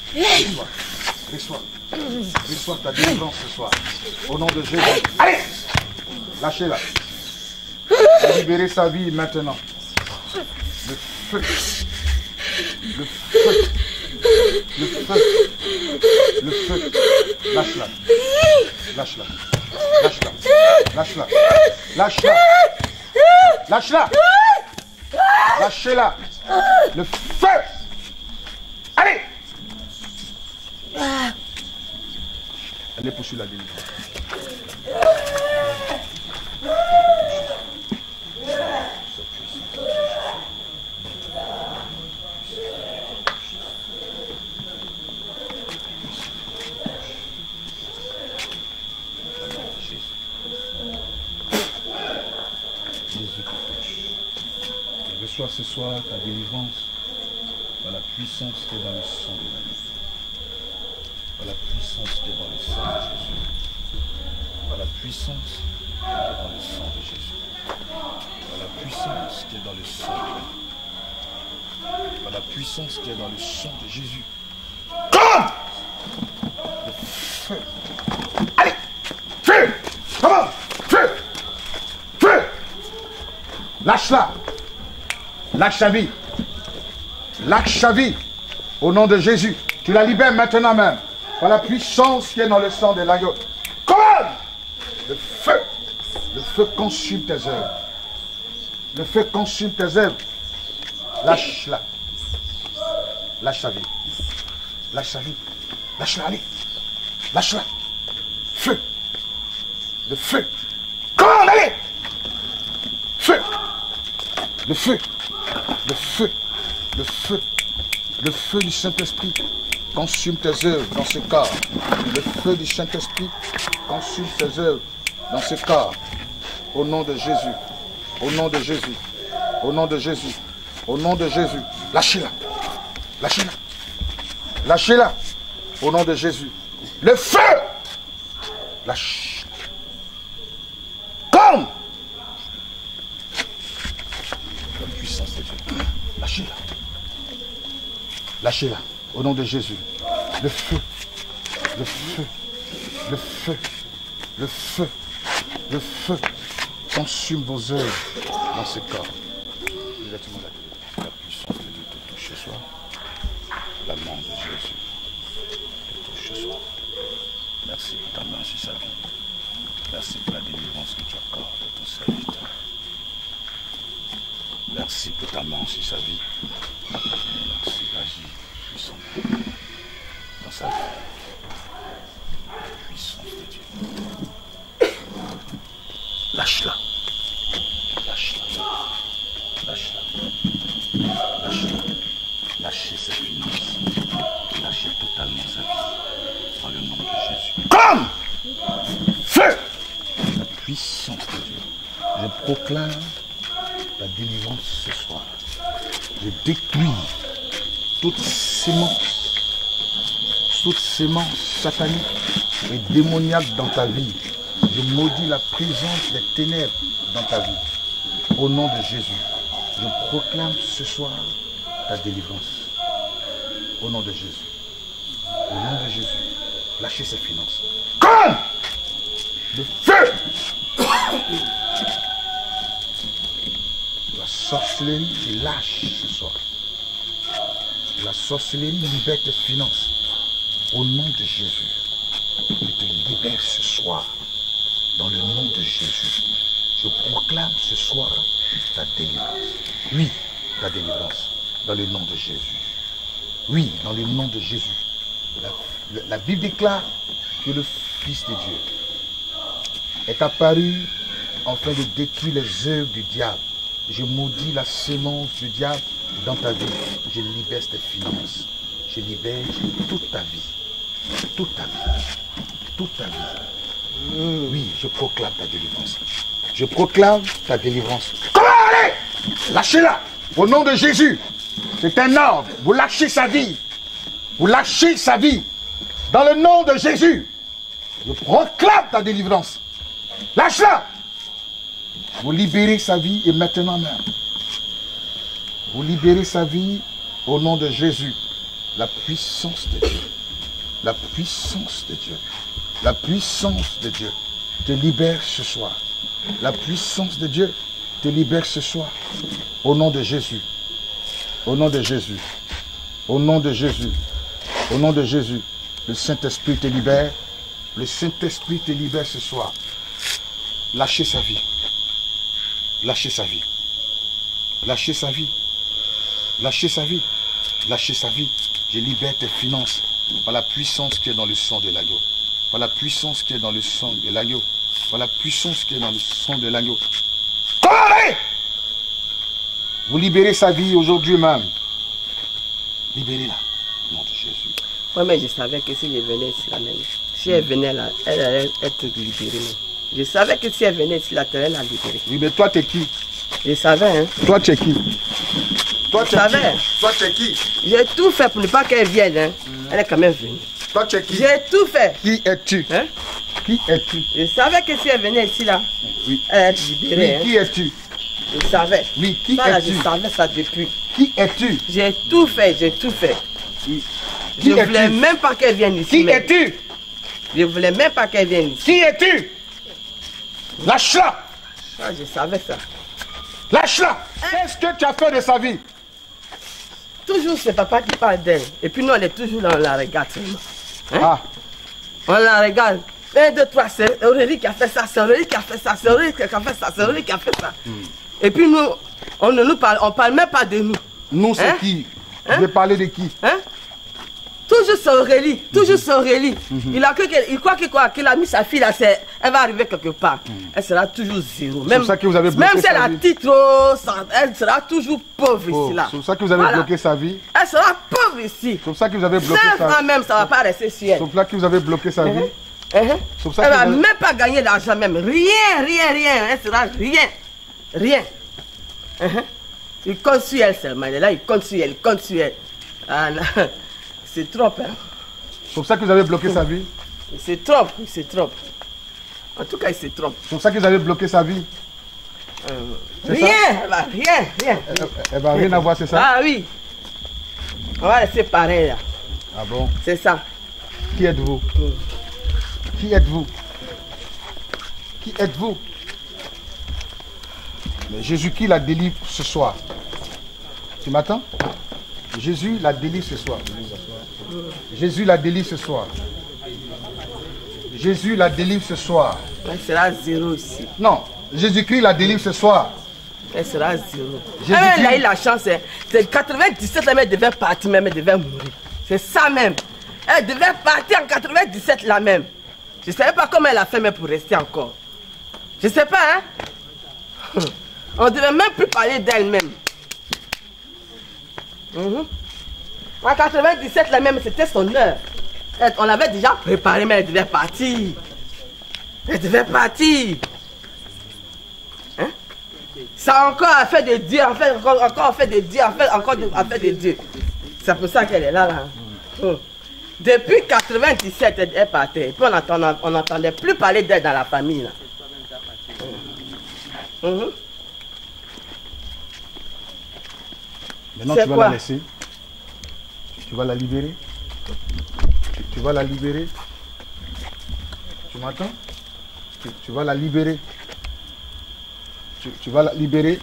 Reçois ta délivrance ce soir. Au nom de Jésus. Allez! Lâchez-la. Libérez sa vie maintenant. Le feu. Le feu. Le feu. Le feu. Lâche-la. Lâche-la. Lâche-la. Lâche-la. Lâche-la. Lâche-la. Lâchez-la. Le feu. Allez. Allez poursuivre la délivrance. Reçois ce soir ta délivrance par la puissance qui est dans le sang de la vie. Par la puissance qui est dans le sang de Jésus. Par la puissance qui est dans le sang de Jésus. Par la puissance qui est dans le sang de la vie. Par la puissance qui est dans le sang de Jésus. Comme le feu. Allez, feu. Comment? Feu. Feu. Lâche-la. Lâche ta vie. Lâche ta vie. Au nom de Jésus. Tu la libères maintenant même. Par la puissance qui est dans le sang de l'agneau. Commande. Le feu. Le feu consume tes œuvres. Le feu consume tes œuvres. Lâche-la. Lâche ta vie. Lâche ta vie. Lâche-la, allez. Lâche-la. Feu. Le feu. Commande, allez. Feu. Le feu. Le feu, le feu, le feu du Saint-Esprit consume tes œuvres dans ce corps. Le feu du Saint-Esprit consume tes œuvres dans ce corps. Au nom de Jésus, au nom de Jésus, au nom de Jésus, au nom de Jésus. Lâchez-la, lâchez-la, lâchez-la. Au nom de Jésus. Le feu, lâche. Comme. Lâchez-la. Lâchez-la. Au nom de Jésus. Le feu. Le feu. Le feu. Le feu. Le feu. Consume vos œuvres dans ce corps. La puissance de Dieu te touche ce soir. La main de Jésus te touche ce soir. Merci pour ta main sur sa vie. Merci pour la délivrance que tu accordes à ton serviteur. Merci pour ta main sur sa vie. Merci d'agir puissamment dans sa vie. La puissance de Dieu. Lâche-la. Lâche-la. Lâche-la. Lâche-la. Lâchez cette finance. Lâchez totalement sa vie. Dans le nom de Jésus. Comme feu. La puissance de Dieu. Je proclame ta délivrance ce soir. Je détruis toute sémence satanique et démoniaque dans ta vie. Je maudis la présence des ténèbres dans ta vie. Au nom de Jésus, je proclame ce soir ta délivrance. Au nom de Jésus. Au nom de Jésus, lâchez ces finances. Comme le feu. La sorcellerie lâche ce soir. La sorcellerie libère tes finances. Au nom de Jésus, je te libère ce soir. Dans le nom de Jésus, je proclame ce soir ta délivrance. Oui, ta délivrance. Dans le nom de Jésus. Oui, dans le nom de Jésus. La Bible déclare que le Fils de Dieu est apparu afin de détruire les œuvres du diable. Je maudis la semence du diable dans ta vie. Je libère tes finances. Je libère toute ta vie. Toute ta vie. Toute ta vie. Oui, je proclame ta délivrance. Je proclame ta délivrance. Comment allez? Lâchez-la. Au nom de Jésus. C'est un ordre. Vous lâchez sa vie. Vous lâchez sa vie. Dans le nom de Jésus. Je proclame ta délivrance. Lâche-la. Vous libérez sa vie et maintenant même. Vous libérez sa vie au nom de Jésus. La puissance de Dieu. La puissance de Dieu. La puissance de Dieu te libère ce soir. La puissance de Dieu te libère ce soir. Au nom de Jésus. Au nom de Jésus. Au nom de Jésus. Au nom de Jésus. Le Saint-Esprit te libère. Le Saint-Esprit te libère ce soir. Lâchez sa vie. Lâchez sa vie. Lâchez sa vie. Lâchez sa vie. Lâchez sa vie. Je libère tes finances par la puissance qui est dans le sang de l'agneau. Par la puissance qui est dans le sang de l'agneau. Par la puissance qui est dans le sang de l'agneau. Vous libérez sa vie aujourd'hui même. Libérez-la. Au nom de Jésus. Oui, mais je savais que si je venais ici, là même, si elle venait là, elle allait être libérée. Je savais que si elle venait ici, la terre, elle la libérer. Oui, mais toi, t'es qui? Je savais, hein. Toi, t'es qui? Toi, t'es qui? Toi, t'es qui? J'ai tout fait pour ne pas qu'elle vienne, hein. Mmh. Elle est quand même venue. Toi, t'es qui? J'ai tout fait. Qui es-tu? Hein? Qui es-tu? Je savais que si elle venait ici, là, oui, elle allait être libérée. Oui, qui es-tu? Je savais. Oui, qui es-tu? Je savais ça depuis. Qui es-tu? J'ai tout fait, j'ai tout fait. Oui. Je ne voulais même pas qu'elle vienne ici. Qui es-tu? Je ne voulais même pas qu'elle vienne ici. Qui es-tu? Lâche-la! Ah, je savais ça. Lâche-la! Qu'est-ce que tu as fait de sa vie? Toujours c'est papa qui parle d'elle. Et puis nous, on est toujours là, on la regarde seulement. Hein? Ah. On la regarde. Un, deux, trois, c'est Aurélie qui a fait ça, c'est Aurélie qui a fait ça, c'est Aurélie qui a fait ça, c'est Aurélie qui a fait ça. Et puis nous, on ne nous parle, on parle même pas de nous. Nous, c'est hein? Qui? Hein? Je vais parler de qui? Hein? Toujours c'est Aurélie, toujours c'est Aurélie. Il a cru qu'il croit qu'il a mis sa fille là, elle va arriver quelque part. Elle sera toujours zéro. Même, ça que vous avez bloqué même si elle a titre, elle sera toujours pauvre ici là. C'est pour ça que vous avez bloqué sa vie. Elle sera pauvre ici. C'est pour ça que vous avez bloqué sa vie. 5 ans même, ça ne va pas rester sur elle. C'est pour ça que vous avez bloqué sa vie. Elle ne va même pas gagner d'argent même. Rien, rien, rien. Elle sera rien. Rien. Il compte sur elle seulement. Là, il compte sur elle, il compte sur elle. Ah, c'est trop, hein. C'est pour ça que vous avez bloqué sa vie? C'est trop, c'est trop. En tout cas, c'est trop. C'est pour ça que vous avez bloqué sa vie? Rien, elle va rien, rien. Elle va rien avoir, c'est ça? Ah oui. On va laisser pareil là. Ah bon? C'est ça. Qui êtes-vous? Qui êtes-vous? Qui êtes-vous? Jésus qui la délivre ce soir. Tu m'attends? Jésus la délivre ce soir. Jésus la délivre ce soir. Jésus la délivre ce soir. Elle sera zéro ici. Non, Jésus-Christ la délivre ce soir. Elle sera zéro. Elle a eu la chance. C'est 97 ans, elle devait partir, même elle devait mourir. C'est ça même. Elle devait partir en 97 là même. Je ne savais pas comment elle a fait, mais pour rester encore. Je ne sais pas, hein. On ne devait même plus parler d'elle-même. En 97, la même, c'était son heure. On l'avait déjà préparée, mais elle devait partir. Elle devait partir. Hein? Ça encore a fait de Dieu, encore a fait de Dieu, encore a fait de Dieu. C'est pour ça qu'elle est là, là. Depuis 97, elle partait. Puis on n'entendait plus parler d'elle dans la famille, là. Maintenant, tu vas la laisser. Tu vas la libérer. Tu vas la libérer. Tu m'entends? Tu vas la libérer. Tu vas la libérer.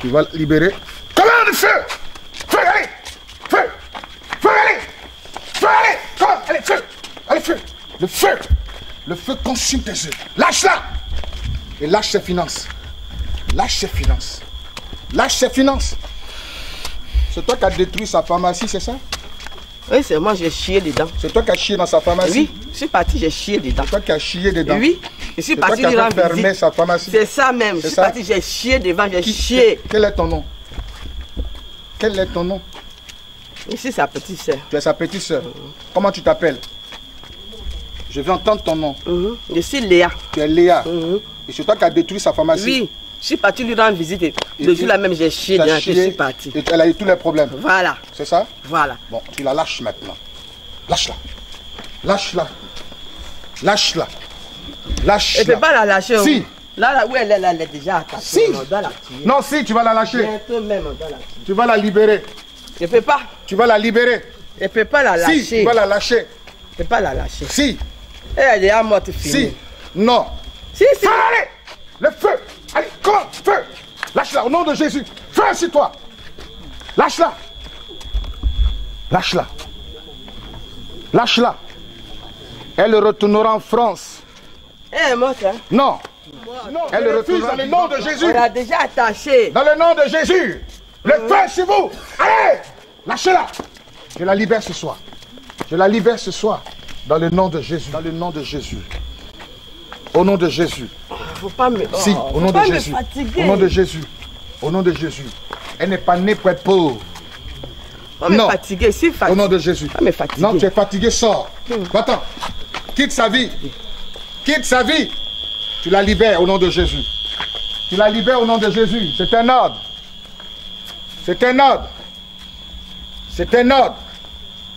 Tu vas la libérer. Commande le feu! Feu, allez! Feu! Feu, allez! Feu, allez! Commande, allez, feu! Allez, feu! Le feu! Le feu consume tes yeux. Lâche-la! Et lâche ses finances. Lâche ses finances. Lâche ses finances. C'est toi qui as détruit sa pharmacie, c'est ça? Oui, c'est moi, j'ai chié dedans. C'est toi qui as chié dans sa pharmacie? Oui, je suis parti, j'ai chié dedans. C'est toi qui as chié dedans? Oui, je suis parti lui rendre visite. Sa pharmacie. C'est ça même, je suis parti, j'ai chié devant, j'ai chié. Quel est ton nom? Quel est ton nom? Je suis sa petite soeur. Tu es sa petite soeur. Comment tu t'appelles? Je veux entendre ton nom. Je suis Léa. Tu es Léa. Et c'est toi qui as détruit sa pharmacie? Oui. Je suis parti lui rendre visite et le jour-là même, j'ai chié, je suis parti. Et elle a eu tous les problèmes. Voilà. C'est ça? Voilà. Bon, tu la lâches maintenant. Lâche-la. Lâche-la. Lâche-la. Lâche-la. Elle ne peut pas la lâcher. Si. Là où elle est déjà attaquée. Si. On doit la tuer. Non, si, tu vas la lâcher. Bientôt même, on doit la tuer. Tu vas la libérer. Je ne peux pas. Tu vas la libérer. Elle ne peut pas la lâcher. Si, tu vas la lâcher. Je ne peux pas la lâcher. Si. Elle est à morte finie. Si. Non. Si, si. Allez, le feu. Allez, comment? Feu! Lâche-la, au nom de Jésus! Feu sur toi! Lâche-la! Lâche-la! Lâche-la! Elle retournera en France. Elle est morte, hein? Non! Non, elle refuse dans le nom de Jésus! Elle a déjà attaché! Dans le nom de Jésus! Le feu sur vous! Allez! Lâchez-la! Je la libère ce soir. Je la libère ce soir. Dans le nom de Jésus. Dans le nom de Jésus. Au nom de Jésus. Faut pas me... Si, au nom de Jésus. Au nom de Jésus. Au nom de Jésus. Elle n'est pas née pour être pauvre. On est fatigué, si fatigué. Au nom de Jésus. Non, tu es fatigué, sors. Va-t'en. Quitte sa vie. Quitte sa vie. Tu la libères au nom de Jésus. Tu la libères au nom de Jésus. C'est un ordre. C'est un ordre. C'est un ordre.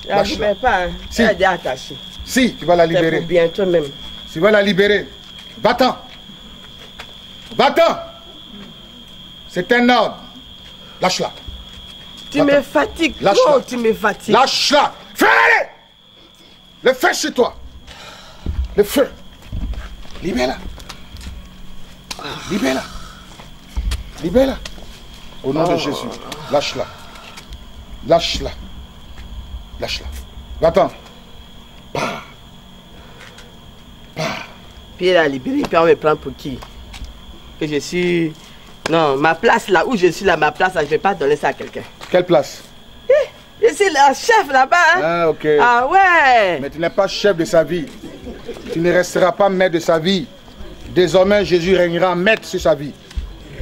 Je ne libère pas. Si. Elle est attachée. Si, tu vas la libérer. Bientôt même. Tu vas la libérer. Va-t'en. Va-t'en. C'est un ordre. Lâche-la. Tu me fatigues. Lâche-la. Tu me fatigues. Lâche-la. Fais-la. Le feu chez toi. Le feu. Libère-la. Libère-la. Libère-la. Au nom de Jésus. Lâche-la. Lâche-la. Lâche-la. Va-t'en. Puis elle a libéré, puis on me prend pour qui? Que je suis... Non, ma place là, où je suis là, ma place là, je ne vais pas donner ça à quelqu'un. Quelle place? Eh, je suis la chef là-bas. Hein? Ah, ok. Ah ouais. Mais tu n'es pas chef de sa vie. Tu ne resteras pas maître de sa vie. Désormais, Jésus régnera maître sur sa vie.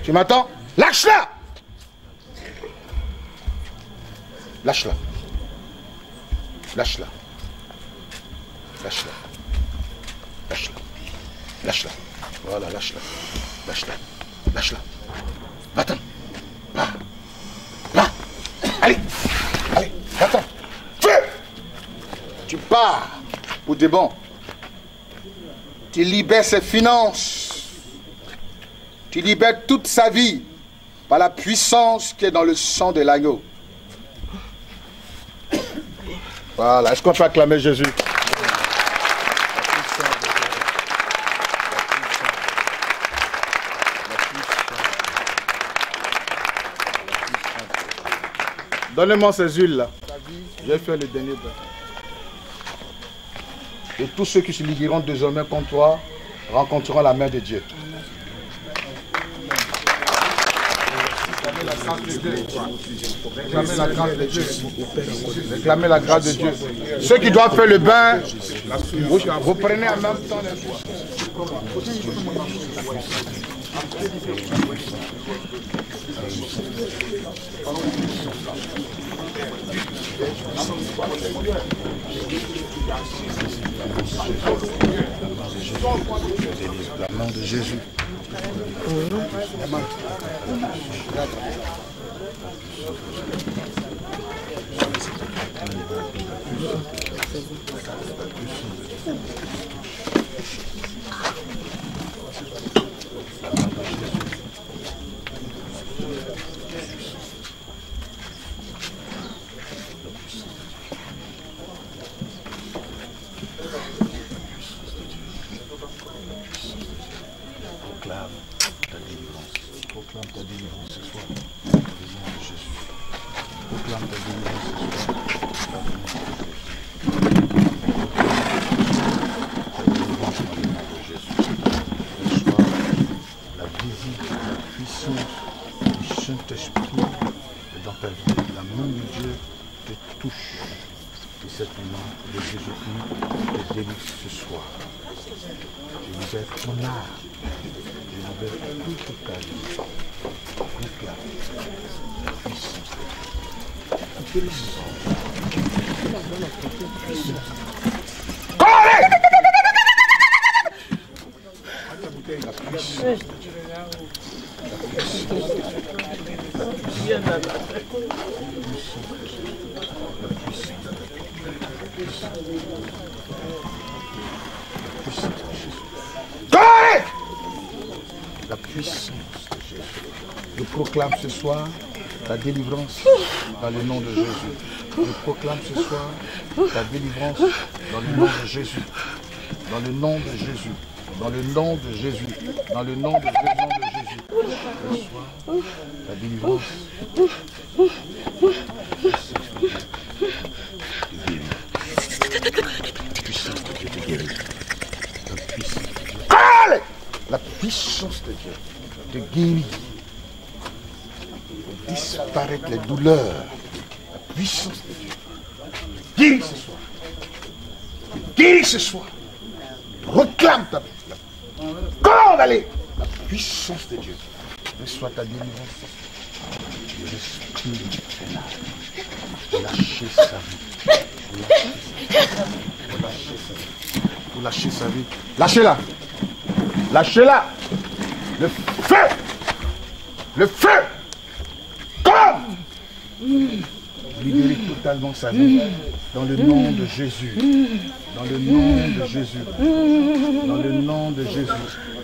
Tu m'entends? Lâche-la! Lâche-la. Lâche-la. Lâche-la. Lâche-la. Lâche-la. Voilà, lâche-la. Lâche-la. Lâche-la. Va-t'en. Va. Va. Allez. Allez. Va-t'en. Feu. Tu pars pour de bon. Tu libères ses finances. Tu libères toute sa vie par la puissance qui est dans le sang de l'agneau. Voilà. Est-ce qu'on peut acclamer Jésus? Donnez-moi ces huiles là. Je vais faire le dernier bain. Et tous ceux qui se ligueront désormais contre toi rencontreront la main de Dieu. Réclamez la grâce de Dieu. Réclamez la grâce de Dieu. Ceux qui doivent faire le bain, vous prenez en même temps les soins. Au nom de Jésus. Dans ta vie, la main de Dieu te touche. certainement les exécutifs des délices ce soir. Je libère ton âme, je libère toute ta vie, toute la puissance de Dieu, toute puissance, la puissance de Jésus. Je proclame ce soir ta délivrance dans le nom de Jésus. Je proclame ce soir ta délivrance dans le nom de Jésus. Dans le nom de Jésus. Dans le nom de Jésus. Dans le nom de Jésus. Ce soir, ta délivrance. Puissance de Dieu te guérit, disparaître les douleurs. La puissance de Dieu guérit ce soir, guérit ce soir. Reclame ta corde, allez. La puissance de Dieu, reçois ta délivrance. L'esprit infernal, lâchez sa vie, lâchez sa vie, vous lâchez sa vie, lâchez-la. Lâchez-la. Le feu. Le feu. Comme. Libérez totalement sa vie. Dans le nom de Jésus. Dans le nom de Jésus. Dans le nom de Jésus.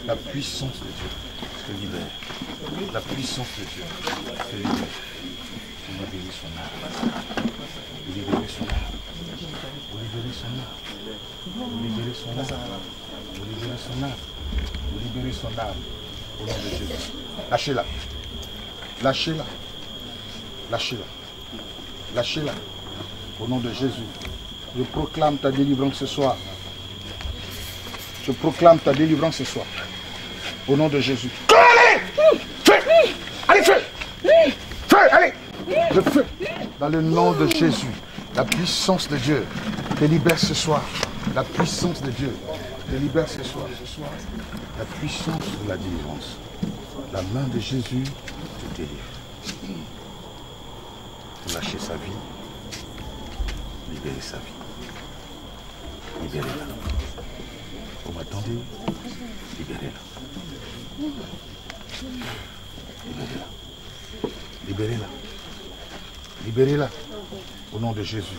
La puissance de Dieu te libère. La puissance de Dieu te libère. Vous libérez son âme. Vous libérez son âme. Vous libérez son âme. Vous libérez son âme. Vous libérez son âme. Vous libérez son âme au nom de Jésus. Lâchez-la. Lâchez-la. Lâchez-la. Lâchez-la. Au nom de Jésus. Je proclame ta délivrance ce soir. Je proclame ta délivrance ce soir. Au nom de Jésus. Allez! Feu! Allez, feu! Feu! Allez! Le feu! Dans le nom de Jésus. La puissance de Dieu te libère ce soir. La puissance de Dieu. Je libère ce soir, la puissance de la délivrance. La main de Jésus te délivre. Lâchez sa vie, libérez sa vie. Libérez-la. Vous m'attendez? Libérez-la. Libérez-la. Libérez-la. Libérez-la. Au nom de Jésus.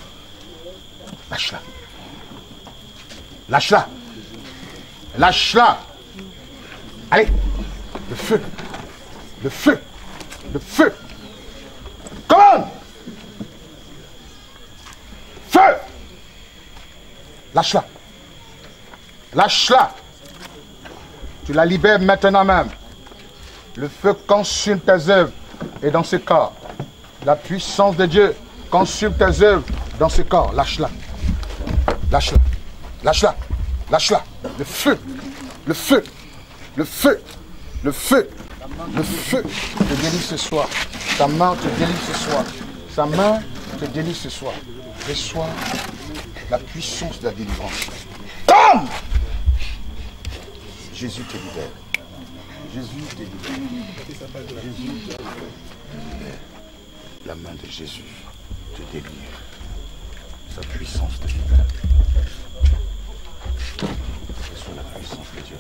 Lâche-la. Lâche-la. Lâche-la. Allez. Le feu. Le feu. Le feu. Come on. Feu. Lâche-la. Lâche-la. Tu la libères maintenant même. Le feu consume tes œuvres et dans ce corps. La puissance de Dieu consume tes œuvres dans ce corps. Lâche-la. Lâche-la. Lâche-la. Lâche-la. Le feu. Le feu. Le feu. Le feu. Le feu te délivre ce soir. Ta main te délivre ce soir. Sa main te délivre ce soir. Reçois la puissance de la délivrance. Tom! Jésus te libère. Jésus te libère. Jésus te libère. La main de Jésus te délivre. Sa puissance te libère. Sur la puissance de Dieu.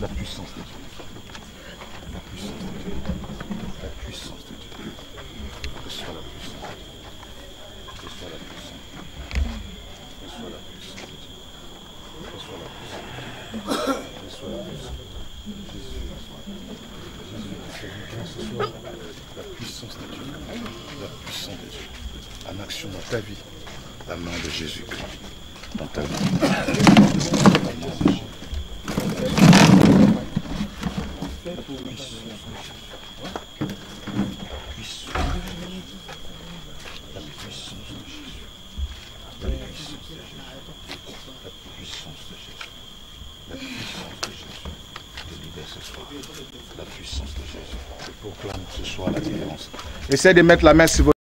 La puissance de Dieu. La puissance de Dieu. La puissance de Dieu. Reçois la puissance de Dieu. Reçois la puissance de Dieu. Reçois la puissance de Dieu. Reçois la puissance de Dieu. Reçois la puissance de Dieu. Jésus, Jésus, la puissance de Dieu. La puissance de Dieu. En action dans ta vie, la main de Jésus dans ta vie. La puissance de Jésus te libère ce soir. La puissance de Jésus. Je proclame que ce soir la délivrance. Essayez de mettre la main sur votre...